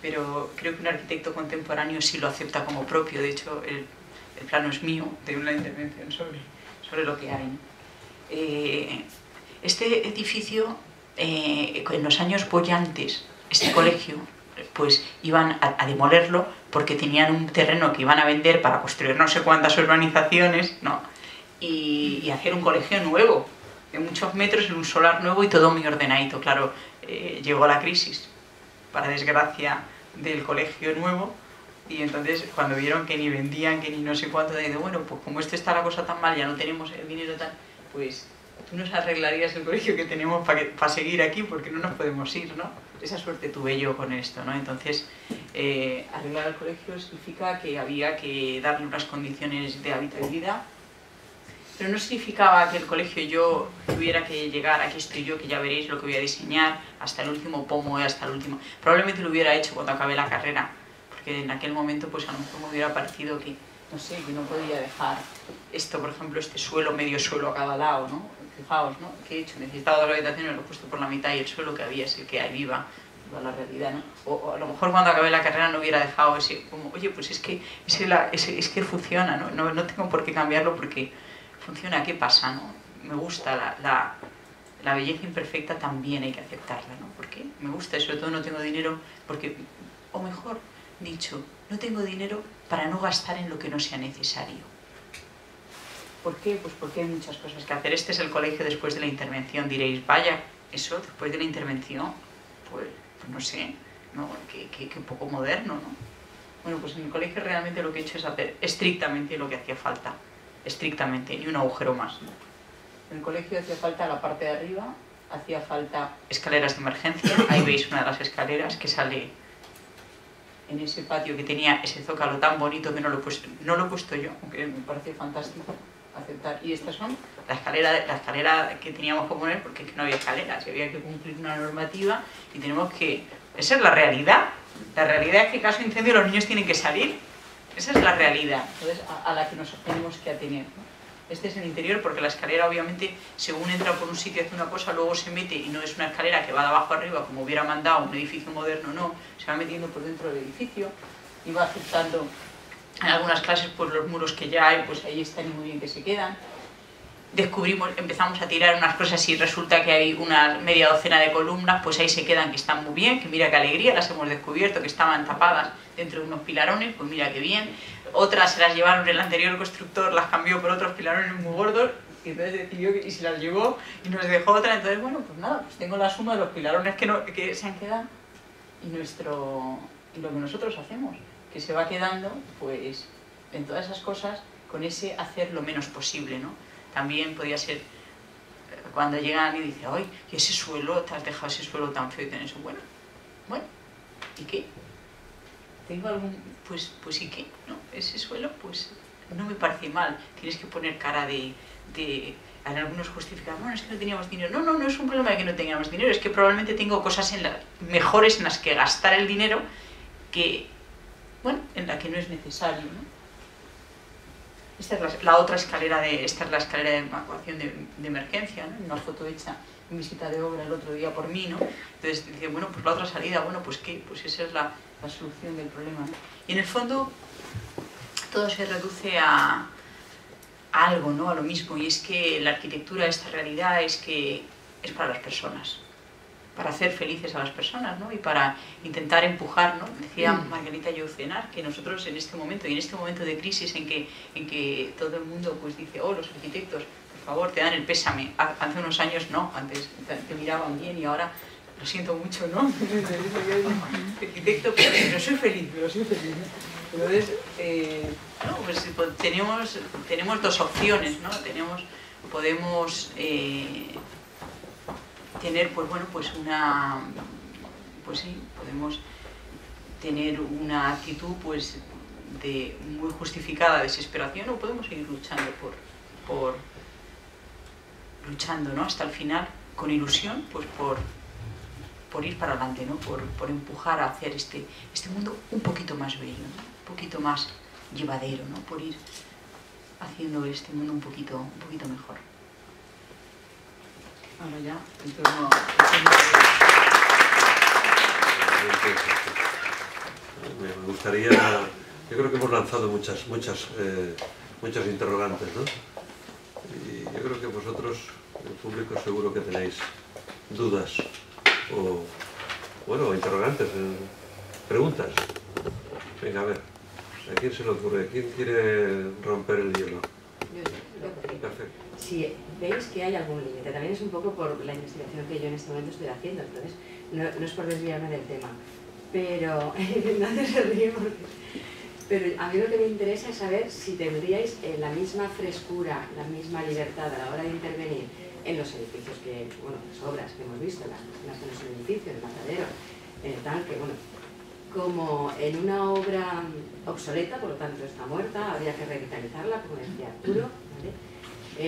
pero creo que un arquitecto contemporáneo sí lo acepta como propio. De hecho, el plano es mío, de una intervención sobre lo que hay, ¿no? Este edificio, en los años boyantes, este colegio, pues iban a demolerlo porque tenían un terreno que iban a vender para construir no sé cuántas urbanizaciones, ¿no? Y hacer un colegio nuevo, de muchos metros, en un solar nuevo y todo muy ordenadito. Claro, llegó la crisis, para desgracia del colegio nuevo, y entonces cuando vieron que ni vendían, que ni no sé cuánto, dijeron, bueno, pues como está la cosa tan mal, ya no tenemos el dinero tan... Pues tú nos arreglarías el colegio que tenemos para seguir aquí, porque no nos podemos ir, ¿no? Esa suerte tuve yo con esto, ¿no? Entonces, arreglar el colegio significa que había que darle unas condiciones de habitabilidad, pero no significaba que el colegio yo tuviera que llegar, aquí estoy yo, que ya veréis lo que voy a diseñar, hasta el último pomo, hasta el último... Probablemente lo hubiera hecho cuando acabé la carrera, porque en aquel momento, pues a lo mejor me hubiera parecido que, no sé, que no podía dejar esto, por ejemplo, este suelo, medio suelo a cada lado, ¿no? Fijaos, ¿no? ¿Qué he hecho? Necesitaba 2 habitaciones, lo he puesto por la mitad y el suelo que había es el que hay viva, la realidad, ¿no? O a lo mejor cuando acabé la carrera no hubiera dejado ese, como, oye, pues es que funciona, ¿no? No tengo por qué cambiarlo porque funciona, ¿qué pasa, no? Me gusta la belleza imperfecta, también hay que aceptarla, ¿no? ¿Por qué? Me gusta, y sobre todo no tengo dinero porque... o mejor dicho, no tengo dinero para no gastar en lo que no sea necesario. ¿Por qué? Pues porque hay muchas cosas que hacer. Este es el colegio después de la intervención. Diréis, vaya, eso después de la intervención, pues no sé, ¿no? Que un poco moderno, ¿no? Bueno, pues en el colegio realmente lo que he hecho es hacer estrictamente lo que hacía falta, estrictamente, y un agujero más, ¿no? En el colegio hacía falta la parte de arriba, hacía falta escaleras de emergencia, ahí veis una de las escaleras que sale en ese patio que tenía ese zócalo tan bonito que no lo he puesto yo, aunque me parece fantástico aceptar. Y estas son la escalera que teníamos que poner porque es que no había escaleras, y había que cumplir una normativa y tenemos que... Esa es la realidad. La realidad es que en caso de incendio los niños tienen que salir. Esa es la realidad. Entonces, a la que nos tenemos que atener, ¿no? Este es el interior porque la escalera obviamente según entra por un sitio hace una cosa, luego se mete y no es una escalera que va de abajo arriba como hubiera mandado un edificio moderno, no, se va metiendo por dentro del edificio y va aceptando en algunas clases pues los muros que ya hay, pues ahí están y muy bien que se quedan. Descubrimos, empezamos a tirar unas cosas y resulta que hay una media docena de columnas, pues ahí se quedan que están muy bien, que mira qué alegría, las hemos descubierto que estaban tapadas dentro de unos pilarones, pues mira qué bien. Otras se las llevaron el anterior constructor, las cambió por otros pilarones muy gordos y entonces decidió y se las llevó y nos dejó otra, entonces bueno, pues nada, pues tengo la suma de los pilarones que se han quedado y lo que nosotros hacemos, que se va quedando pues en todas esas cosas con ese hacer lo menos posible, ¿no? También podía ser cuando llegan y dicen, ¡ay, y ese suelo, te has dejado ese suelo tan feo y tenés eso! Bueno, ¿y qué? ¿Tengo algún...? Pues ¿y qué? ¿No? Ese suelo, pues no me parece mal. Tienes que poner cara de... En algunos justifican, bueno, es que no teníamos dinero. No es un problema de que no tengamos dinero, es que probablemente tengo cosas mejores en las que gastar el dinero que, bueno, en la que no es necesario, ¿no? Esta es la otra escalera de evacuación de emergencia, ¿no? Una foto hecha en visita de obra el otro día por mí, ¿no? Entonces dice, bueno, pues la otra salida, bueno, pues ¿qué? Pues esa es la solución del problema, ¿no? Y en el fondo todo se reduce a algo, ¿no? A lo mismo, y es que la arquitectura, esta realidad, es que es para las personas, para hacer felices a las personas, ¿no? Y para intentar empujar, ¿no? Decía Margarita Lleucenar que nosotros en este momento, y en este momento de crisis en que todo el mundo pues dice, oh, los arquitectos, por favor, te dan el pésame. Hace unos años no, antes te miraban bien y ahora lo siento mucho, ¿no? Arquitecto, pero soy feliz, pero soy feliz, ¿no? Entonces, no, pues tenemos dos opciones, ¿no? Podemos... tener pues bueno pues una pues sí podemos tener una actitud pues de muy justificada desesperación o podemos seguir luchando por luchando, ¿no? Hasta el final con ilusión pues por ir para adelante, ¿no? Por empujar a hacer este mundo un poquito más bello, ¿no? Un poquito más llevadero, ¿no? Por ir haciendo este mundo un poquito mejor. Ahora ya, entonces no... Me gustaría... Yo creo que hemos lanzado muchas interrogantes, ¿no? Y yo creo que vosotros, el público, seguro que tenéis dudas o... Bueno, interrogantes, preguntas. Venga, a ver, ¿a quién se le ocurre? ¿Quién quiere romper el hielo? Perfecto. Si veis que hay algún límite, también es un poco por la investigación que yo en este momento estoy haciendo, entonces no es por desviarme del tema, pero nadie se ríe pero a mí lo que me interesa es saber si tendríais la misma frescura, la misma libertad a la hora de intervenir en los edificios que, bueno, las obras que hemos visto, las de los edificios, el Matadero, tal, que bueno, como en una obra obsoleta, por lo tanto está muerta, habría que revitalizarla, como decía Arturo, ¿vale?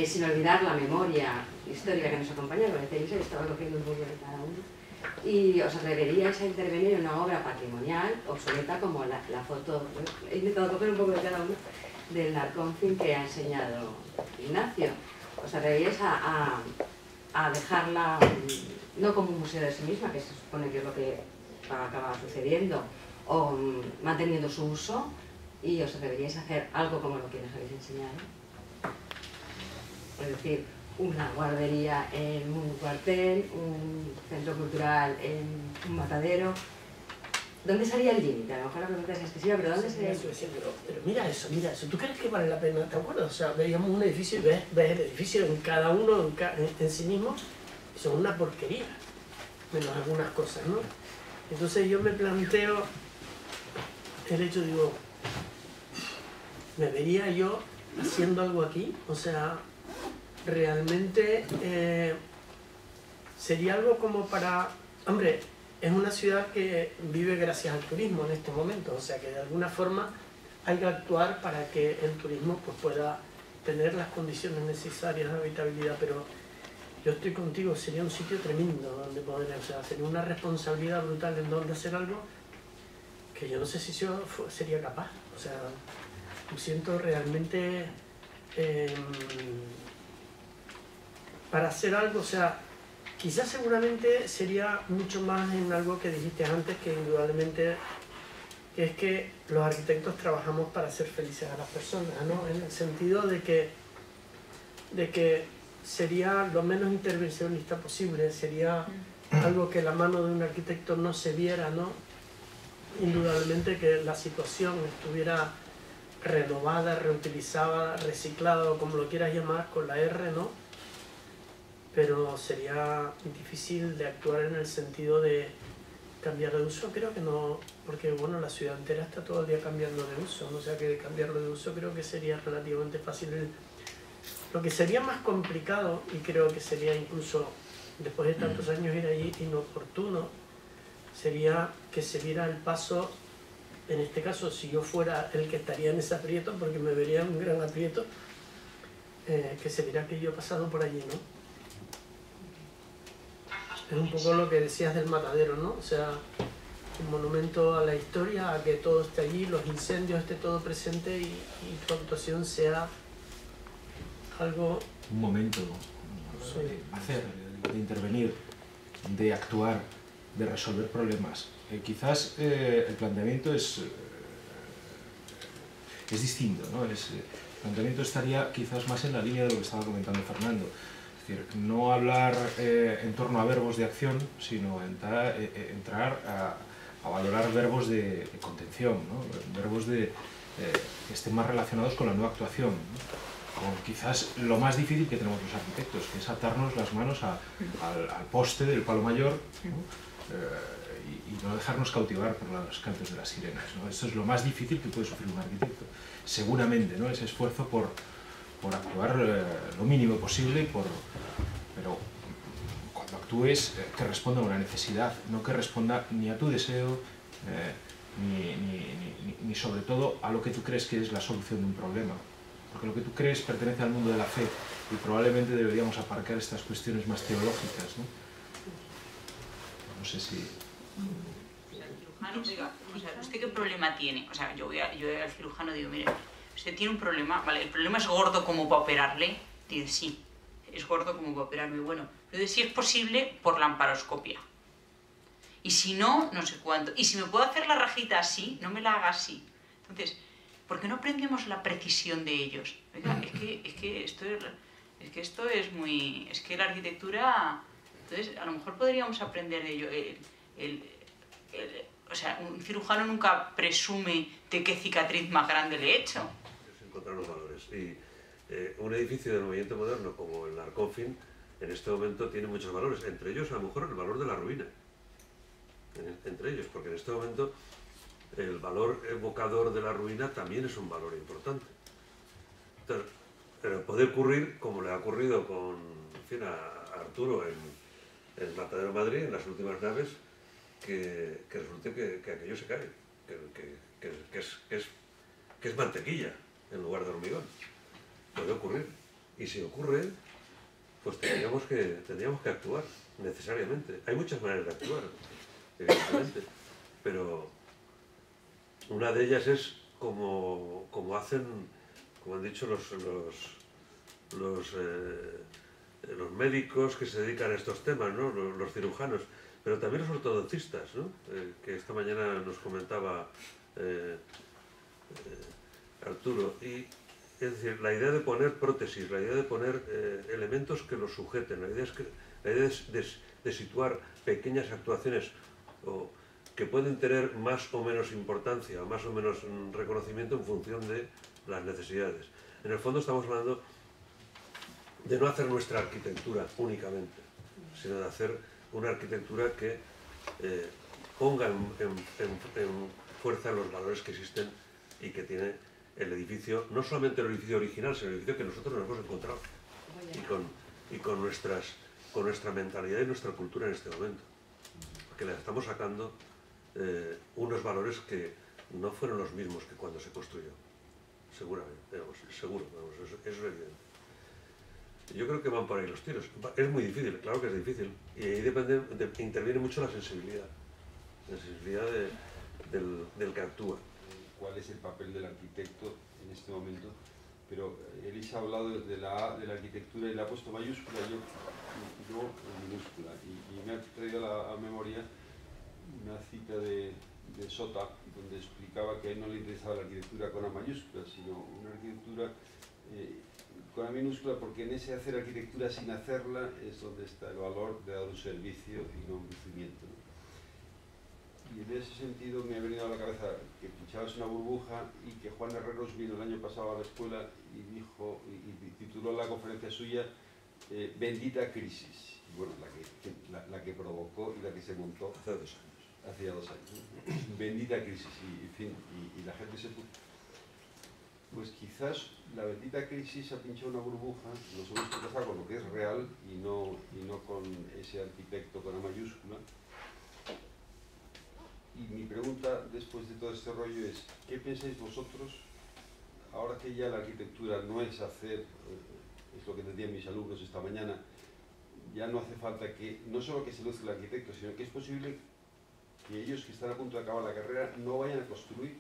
Sin olvidar la memoria histórica que nos acompaña, lo que Elisa estaba cogiendo un poco de cada uno, y os atreveríais a intervenir en una obra patrimonial obsoleta como la foto, he intentado coger un poco de cada uno, del Arconfin que ha enseñado Ignacio. Os atreveríais a dejarla no como un museo de sí misma, que se supone que es lo que acaba sucediendo, o manteniendo su uso, y os atreveríais a hacer algo como lo que nos habéis enseñado. Es decir, una guardería en un cuartel, un centro cultural en un matadero, ¿Dónde sería el límite? A lo mejor la pregunta es excesiva, pero ¿dónde sería el límite? Pero mira eso, mira eso. ¿Tú crees que vale la pena? ¿Te acuerdas? O sea, veíamos un edificio y ves el edificio en cada uno, en sí mismo, son una porquería, menos algunas cosas, ¿no? Entonces yo me planteo el hecho, digo, ¿me vería yo haciendo algo aquí? O sea, realmente sería algo como para... Hombre, es una ciudad que vive gracias al turismo en este momento, o sea que de alguna forma hay que actuar para que el turismo pues, pueda tener las condiciones necesarias de habitabilidad, pero yo estoy contigo, sería un sitio tremendo donde poder, o sea, sería una responsabilidad brutal en donde hacer algo que yo no sé si yo sería capaz, o sea, me siento realmente para hacer algo, o sea, quizás seguramente sería mucho más en algo que dijiste antes, que indudablemente que es que los arquitectos trabajamos para hacer felices a las personas, ¿no? En el sentido de que sería lo menos intervencionista posible, sería algo que la mano de un arquitecto no se viera, ¿no? Indudablemente que la situación estuviera renovada, reutilizada, reciclada, o como lo quieras llamar, con la R, ¿no? Pero sería difícil de actuar en el sentido de cambiar de uso, creo que no, porque bueno, la ciudad entera está todo el día cambiando de uso, ¿no? O sea que cambiarlo de uso creo que sería relativamente fácil. Lo que sería más complicado, y creo que sería incluso después de tantos años ir allí inoportuno, sería que se viera el paso, en este caso, si yo fuera el que estaría en ese aprieto, porque me vería en un gran aprieto, que se viera que yo he pasado por allí, ¿no? Es un poco lo que decías del matadero, ¿no? O sea, un monumento a la historia, a que todo esté allí, los incendios esté todo presente y tu actuación sea algo... Un momento, ¿no? Sí. De hacer, de intervenir, de actuar, de resolver problemas. Quizás el planteamiento es distinto, ¿no? El planteamiento estaría quizás más en la línea de lo que estaba comentando Fernando. Es decir, no hablar en torno a verbos de acción, sino entrar a valorar verbos de contención, ¿no? Verbos que estén más relacionados con la nueva actuación, ¿no? Con quizás lo más difícil que tenemos los arquitectos, que es atarnos las manos al poste del palo mayor, ¿no? Y no dejarnos cautivar por los cantos de las sirenas, ¿no? Esto es lo más difícil que puede sufrir un arquitecto, seguramente, ¿no? Ese esfuerzo por actuar lo mínimo posible, pero cuando actúes que responda a una necesidad, no que responda ni a tu deseo, ni sobre todo a lo que tú crees que es la solución de un problema. Porque lo que tú crees pertenece al mundo de la fe y probablemente deberíamos aparcar estas cuestiones más teológicas, ¿no? No sé si... El cirujano diga, o sea, ¿usted qué problema tiene? O sea, yo voy al cirujano y digo, mire... Usted tiene un problema, vale, el problema es gordo como para operarle, dice sí, es gordo como para operarme, bueno, pero si es posible, por lamparoscopia. Y si no, no sé cuánto. Y si me puedo hacer la rajita así, no me la haga así. Entonces, ¿por qué no aprendemos la precisión de ellos? Oiga, es que la arquitectura, entonces a lo mejor podríamos aprender de ello. O sea, un cirujano nunca presume de qué cicatriz más grande le he hecho. Encontrar los valores. Y un edificio del movimiento moderno como el Arcófin en este momento tiene muchos valores, entre ellos a lo mejor el valor de la ruina, entre ellos, porque en este momento el valor evocador de la ruina también es un valor importante. Entonces, pero puede ocurrir, como le ha ocurrido con, en fin, a Arturo en el Matadero Madrid, en las últimas naves, que resulte que aquello se cae, que es mantequilla en lugar de hormigón. Puede ocurrir. Y si ocurre, pues tendríamos que actuar, necesariamente. Hay muchas maneras de actuar, evidentemente, pero una de ellas es como han dicho los médicos que se dedican a estos temas, ¿no? Los cirujanos, pero también los ortodoncistas, ¿no? Que esta mañana nos comentaba Arturo. Y, es decir, la idea de poner prótesis, la idea de poner elementos que los sujeten, la idea de situar pequeñas actuaciones que pueden tener más o menos importancia, más o menos reconocimiento en función de las necesidades. En el fondo estamos hablando de no hacer nuestra arquitectura únicamente, sino de hacer una arquitectura que ponga en fuerza los valores que existen y que tiene el edificio, no solamente el edificio original, sino el edificio que nosotros nos hemos encontrado y con nuestra mentalidad y nuestra cultura en este momento, porque le estamos sacando unos valores que no fueron los mismos que cuando se construyó, seguramente, digamos, seguro, digamos, eso es evidente. Yo creo que van por ahí los tiros. Es muy difícil, claro que es difícil. Y ahí depende, interviene mucho la sensibilidad del que actúa. ¿Cuál es el papel del arquitecto en este momento? Pero Elisa ha hablado de la arquitectura y la ha puesto mayúscula, yo en minúscula. Y me ha traído a memoria una cita de Sota, donde explicaba que a él no le interesaba la arquitectura con la mayúscula, sino una arquitectura... con la minúscula, porque en ese hacer arquitectura sin hacerla es donde está el valor de dar un servicio y no un crecimiento. Y en ese sentido me ha venido a la cabeza que pinchabas una burbuja y que Juan Herreros vino el año pasado a la escuela y dijo, y tituló la conferencia suya Bendita Crisis, y bueno, la que provocó y la que se montó hace 2 años. Hace ya 2 años, ¿no? Bendita Crisis, y en fin, y la gente se... Pues quizás la bendita crisis ha pinchado una burbuja, nos hemos pasado con lo que es real y no con ese arquitecto con la mayúscula. Y mi pregunta después de todo este rollo es, ¿qué pensáis vosotros? Ahora que ya la arquitectura no es hacer, es lo que decían mis alumnos esta mañana, ya no hace falta que, no solo que se luzca el arquitecto, sino que es posible que ellos que están a punto de acabar la carrera no vayan a construir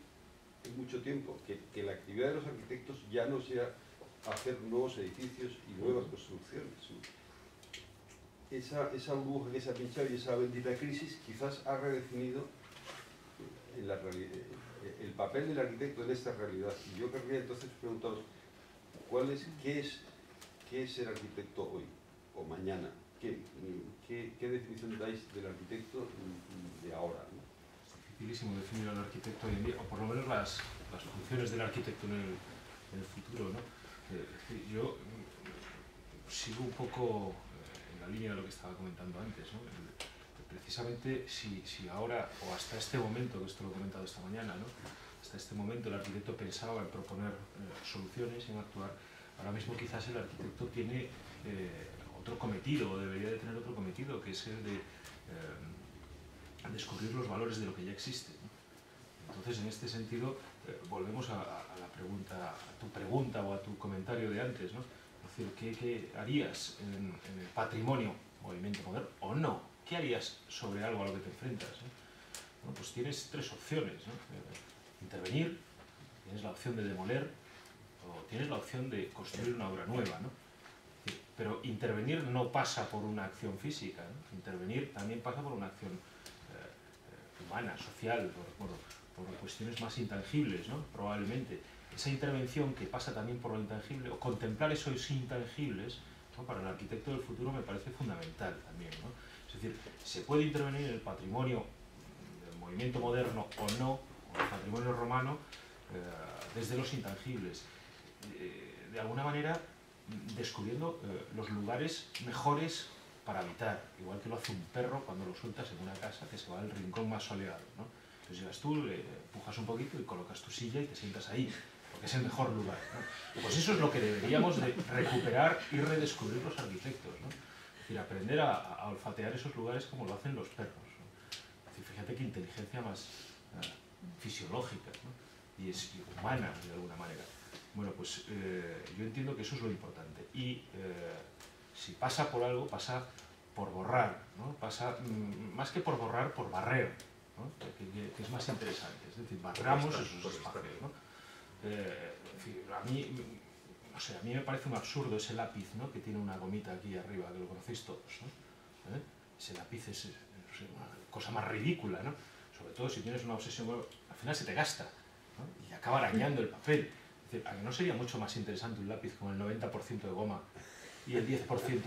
en mucho tiempo, que la actividad de los arquitectos ya no sea hacer nuevos edificios y nuevas construcciones. Esa burbuja que se ha pinchado y esa bendita crisis quizás ha redefinido el papel del arquitecto en esta realidad. Y yo querría entonces preguntaros, ¿qué es ser arquitecto hoy o mañana? ¿Qué definición dais del arquitecto de ahora, ¿no? Definir al arquitecto hoy en día, o por lo menos las funciones del arquitecto en el futuro, ¿no? Yo sigo un poco en la línea de lo que estaba comentando antes, ¿no? Precisamente si ahora, o hasta este momento, que esto lo he comentado esta mañana, ¿no? Hasta este momento el arquitecto pensaba en proponer soluciones, en actuar, ahora mismo quizás el arquitecto tiene otro cometido, o debería de tener otro cometido, que es el de... descubrir los valores de lo que ya existe, ¿no? Entonces, en este sentido, volvemos a la pregunta, a tu pregunta o a tu comentario de antes, ¿no? Es decir, ¿qué harías en el patrimonio, movimiento moderno, o no? ¿Qué harías sobre algo a lo que te enfrentas, ¿no? Bueno, pues tienes 3 opciones, ¿no? Intervenir, tienes la opción de demoler, o tienes la opción de construir una obra nueva, ¿no? Pero intervenir no pasa por una acción física, ¿no? Intervenir también pasa por una acción humana, social, por cuestiones más intangibles, ¿no? Probablemente. Esa intervención que pasa también por lo intangible, o contemplar esos intangibles, ¿no? Para el arquitecto del futuro me parece fundamental también, ¿no? Es decir, se puede intervenir en el patrimonio del movimiento moderno o no, o el patrimonio romano, desde los intangibles. De alguna manera, descubriendo los lugares mejores para habitar, igual que lo hace un perro cuando lo sueltas en una casa que se va al rincón más soleado, ¿no? Entonces llegas tú, le empujas un poquito y colocas tu silla y te sientas ahí, porque es el mejor lugar, ¿no? Pues eso es lo que deberíamos de recuperar y redescubrir los arquitectos, ¿no? Es decir, aprender a olfatear esos lugares como lo hacen los perros, ¿no? Es decir, fíjate qué inteligencia más fisiológica, ¿no? y humana de alguna manera. Bueno, pues yo entiendo que eso es lo importante. Y si pasa por algo, pasa por borrar, ¿no? Pasa, más que por borrar, por barrer, ¿no? Que es más interesante, es decir, barramos esos espacios, ¿no? En fin, a mí me parece un absurdo ese lápiz, ¿no? Que tiene una gomita aquí arriba, que lo conocéis todos, ¿no? Ese lápiz es, no sé, una cosa más ridícula, ¿no? Sobre todo si tienes una obsesión, al final se te gasta, ¿no? Y acaba arañando el papel. Es decir, ¿a que no sería mucho más interesante un lápiz con el 90% de goma y el 10%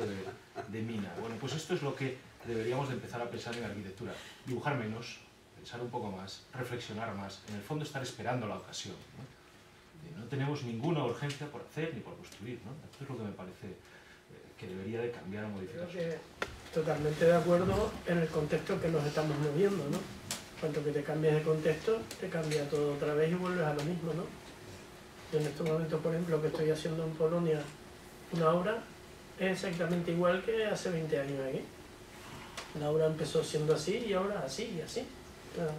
de mina? Bueno, pues esto es lo que deberíamos de empezar a pensar en arquitectura. Dibujar menos, pensar un poco más, reflexionar más, en el fondo estar esperando la ocasión, ¿no? No tenemos ninguna urgencia por hacer ni por construir, ¿no? Esto es lo que me parece que debería de cambiar o modificar. Creo que totalmente de acuerdo en el contexto que nos estamos moviendo, ¿no? Cuanto que te cambias de contexto, te cambia todo otra vez y vuelves a lo mismo, ¿no? Yo en estos momentos, por ejemplo, que estoy haciendo en Polonia una obra, es exactamente igual que hace 20 años aquí. La obra empezó siendo así y ahora así y así. O sea,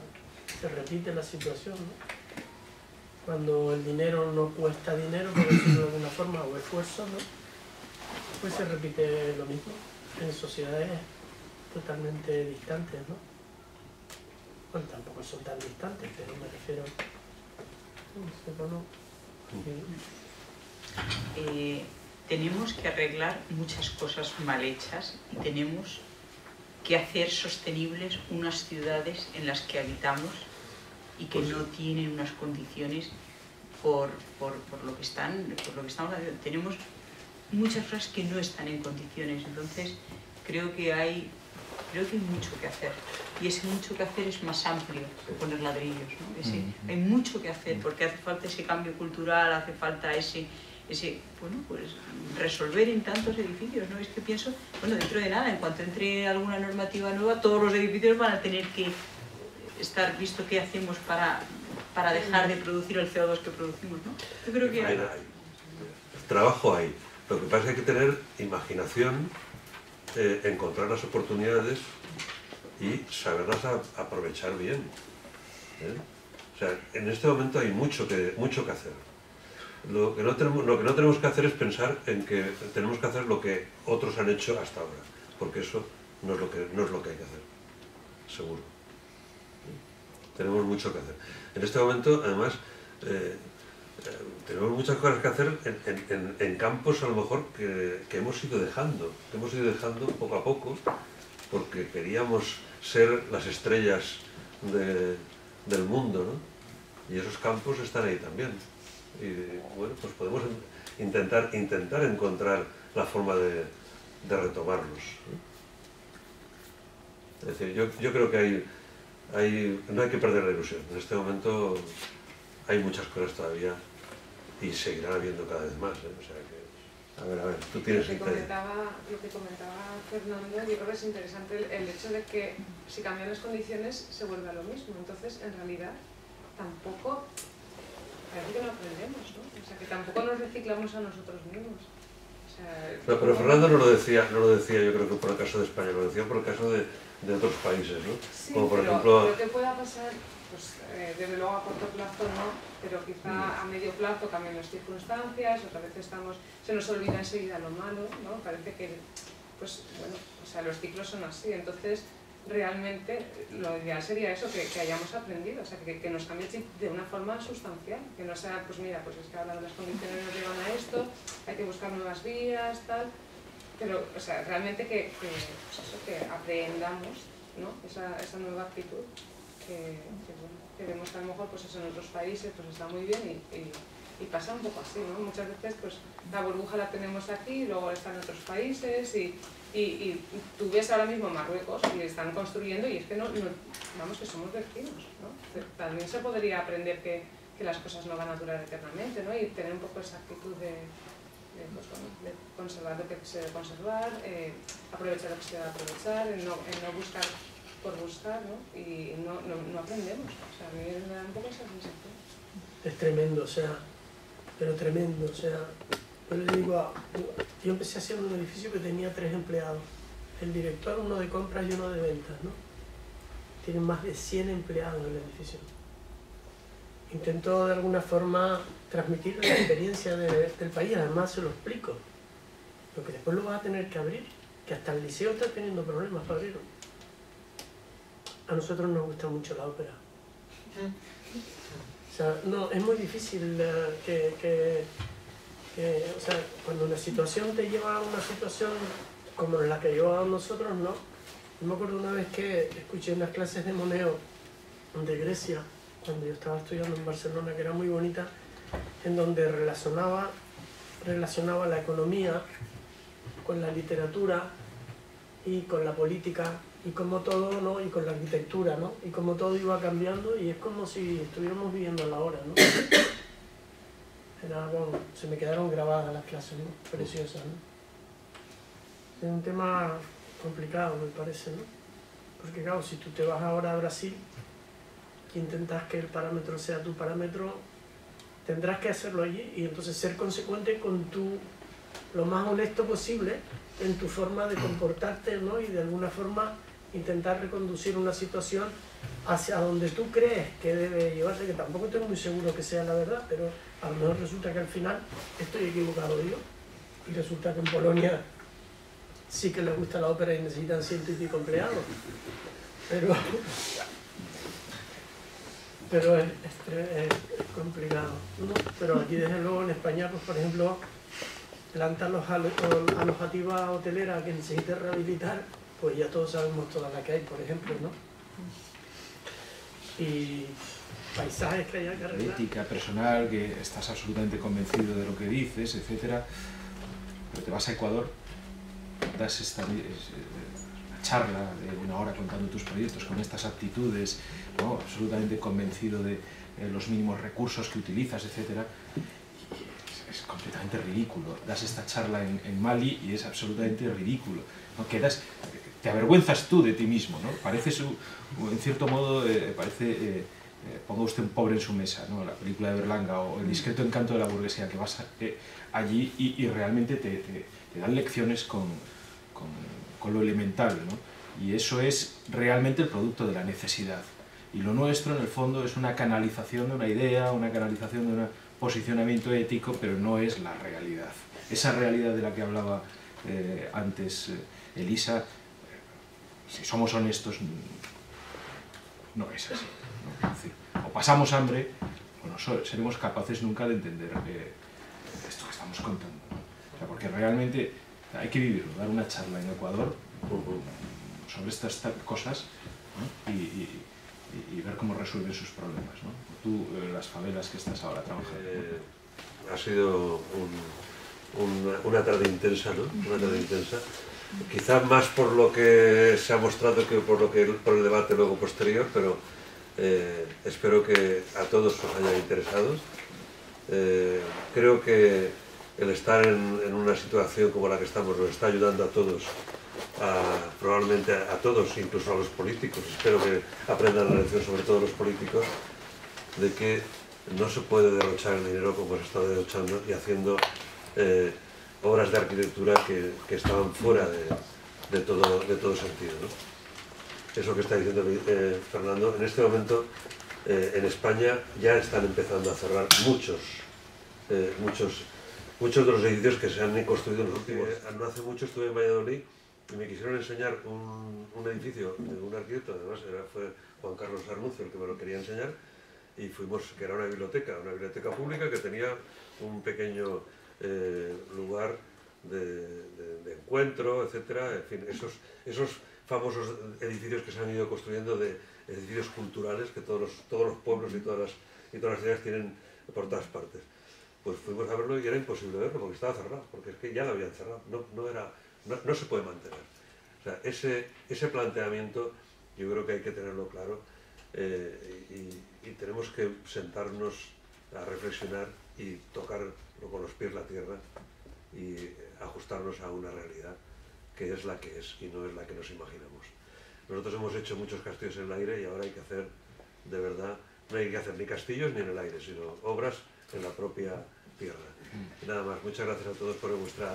se repite la situación, ¿no? Cuando el dinero no cuesta dinero, por decirlo de alguna forma, o esfuerzo, ¿no? Pues se repite lo mismo en sociedades totalmente distantes, ¿no? Bueno, tampoco son tan distantes, pero me refiero... No sé, bueno... tenemos que arreglar muchas cosas mal hechas y tenemos que hacer sostenibles unas ciudades en las que habitamos y que no tienen unas condiciones por lo que estamos haciendo. Tenemos muchas cosas que no están en condiciones, entonces creo que hay mucho que hacer, y ese mucho que hacer es más amplio que poner ladrillos, ¿no? Hay mucho que hacer porque hace falta ese cambio cultural, hace falta ese bueno, pues resolver en tantos edificios, ¿no? Es que pienso, bueno, dentro de nada, en cuanto entre alguna normativa nueva, todos los edificios van a tener que estar visto qué hacemos para dejar de producir el CO2 que producimos, ¿no? Yo creo que... Trabajo hay. Lo que pasa es que hay que tener imaginación, encontrar las oportunidades y saberlas aprovechar bien, ¿eh? O sea, en este momento hay mucho que hacer. Lo que no tenemos que hacer es pensar en que tenemos que hacer lo que otros han hecho hasta ahora, porque eso no es lo que hay que hacer, seguro. Tenemos mucho que hacer. En este momento, además, tenemos muchas cosas que hacer en campos, a lo mejor, que hemos ido dejando poco a poco, porque queríamos ser las estrellas del mundo, ¿no? Y esos campos están ahí también. Y bueno, pues podemos intentar encontrar la forma de retomarlos, ¿no? Es decir, yo creo que no hay que perder la ilusión. En este momento hay muchas cosas todavía y seguirán habiendo cada vez más, ¿eh? O sea que... A ver, tú tienes interés. Lo que comentaba Fernando, yo creo que es interesante el hecho de que si cambian las condiciones se vuelve a lo mismo. Entonces, en realidad, tampoco... Parece que no aprendemos, ¿no? O sea, que tampoco nos reciclamos a nosotros mismos. O sea, no, pero Fernando no lo decía, yo creo que por el caso de España, lo decía por el caso de otros países, ¿no? Sí, como por ejemplo... Lo que pueda pasar, pues desde luego a corto plazo no, pero quizá a medio plazo cambian las circunstancias, otra vez se nos olvida enseguida lo malo, ¿no? Parece que, pues bueno, o sea, los ciclos son así, entonces realmente lo ideal sería eso, que hayamos aprendido, o sea, que nos cambie de una forma sustancial, que no sea, pues mira, pues es que ahora las condiciones nos llevan a esto, hay que buscar nuevas vías, tal... Pero, o sea, realmente que aprendamos, ¿no? Esa nueva actitud que vemos que a lo mejor pues eso en otros países pues está muy bien y pasa un poco así, ¿no? Muchas veces pues la burbuja la tenemos aquí, luego está en otros países y tú ves ahora mismo Marruecos y están construyendo y es que no vamos, que somos vecinos, ¿no? También se podría aprender que las cosas no van a durar eternamente, ¿no? Y tener un poco esa actitud de conservar lo que se debe conservar, aprovechar lo que se debe aprovechar, en no buscar por buscar, ¿no? Y no aprendemos, o sea, a mí me da un poco esa sensación. Es tremendo, o sea, pero tremendo, o sea, yo le digo, yo empecé haciendo un edificio que tenía 3 empleados, el director, uno de compras y uno de ventas, ¿no? Tiene más de 100 empleados en el edificio. Intentó de alguna forma transmitir la experiencia del país, además se lo explico. Lo que después lo vas a tener que abrir, que hasta el liceo está teniendo problemas para abrirlo. A nosotros nos gusta mucho la ópera. O sea, no, es muy difícil o sea, cuando la situación te lleva a una situación como la que llevamos nosotros, ¿no? Yo me acuerdo una vez que escuché unas clases de Moneo de Grecia, cuando yo estaba estudiando en Barcelona, que era muy bonita, en donde relacionaba la economía con la literatura y con la política y como todo, ¿no? Y con la arquitectura, ¿no? Y como todo iba cambiando y es como si estuviéramos viviendo la hora, ¿no? Era, bueno, se me quedaron grabadas las clases, ¿no? Preciosas, ¿no? Es un tema complicado, me parece, ¿no? Porque claro, si tú te vas ahora a Brasil y intentas que el parámetro sea tu parámetro, tendrás que hacerlo allí y entonces ser consecuente con tu, lo más honesto posible en tu forma de comportarte, ¿no? Y de alguna forma intentar reconducir una situación hacia donde tú crees que debe llevarse, que tampoco estoy muy seguro que sea la verdad, pero a lo mejor resulta que al final estoy equivocado yo y resulta que en Polonia sí que les gusta la ópera y necesitan 100 y pico empleados, pero es complicado, ¿no? Pero aquí desde luego en España, pues por ejemplo, planta alojativa hotelera que necesite rehabilitar, pues ya todos sabemos toda la que hay, por ejemplo, ¿no? Y paisajes que haya que arreglar. Ética personal, que estás absolutamente convencido de lo que dices, etcétera. Pero te vas a Ecuador, das una charla de una hora contando tus proyectos con estas aptitudes, ¿no? Absolutamente convencido de los mínimos recursos que utilizas, etcétera. Es completamente ridículo. Das esta charla en Mali y es absolutamente ridículo, ¿no? Quedas, te avergüenzas tú de ti mismo, ¿no? Parece en cierto modo, ponga usted un pobre en su mesa, ¿no? La película de Berlanga o El discreto encanto de la burguesía, que vas allí y realmente te dan lecciones con lo elemental, ¿no? Y eso es realmente el producto de la necesidad. Y lo nuestro, en el fondo, es una canalización de una idea, una canalización de una posicionamiento ético, pero no es la realidad. Esa realidad de la que hablaba antes Elisa, si somos honestos, no es así, ¿no? Es decir, o pasamos hambre, o no seremos capaces nunca de entender esto que estamos contando, ¿no? O sea, porque realmente hay que vivirlo. Dar una charla en Ecuador sobre estas cosas, ¿no? Y ver cómo resuelven sus problemas, ¿no? Tú, las favelas que estás ahora trabajando. Ha sido una tarde intensa, ¿no? Una tarde intensa. Quizás más por lo que se ha mostrado que por el debate luego posterior, pero espero que a todos os haya interesado. Creo que el estar en una situación como la que estamos nos está ayudando a todos. Probablemente a todos, incluso a los políticos. Espero que aprendan la lección, sobre todo los políticos, de que no se puede derrochar el dinero como se está derrochando y haciendo obras de arquitectura que estaban fuera de todo sentido, ¿no? Eso que está diciendo Fernando, en este momento en España ya están empezando a cerrar muchos de los edificios que se han construido en los últimos años. No hace mucho estuve en Valladolid y me quisieron enseñar un edificio de un arquitecto, además fue Juan Carlos Arnuncio el que me lo quería enseñar, y fuimos, que era una biblioteca pública que tenía un pequeño lugar de encuentro, etcétera, en fin, esos famosos edificios que se han ido construyendo, de edificios culturales que todos los pueblos y todas las ciudades tienen por todas partes. Pues fuimos a verlo y era imposible verlo porque estaba cerrado, porque es que ya lo habían cerrado, no se puede mantener. O sea, ese planteamiento yo creo que hay que tenerlo claro, y tenemos que sentarnos a reflexionar y tocar con los pies la tierra y ajustarnos a una realidad que es la que es y no es la que nos imaginamos. Nosotros hemos hecho muchos castillos en el aire y ahora hay que hacer, de verdad, no hay que hacer ni castillos ni en el aire, sino obras en la propia tierra. Nada más, muchas gracias a todos por vuestra...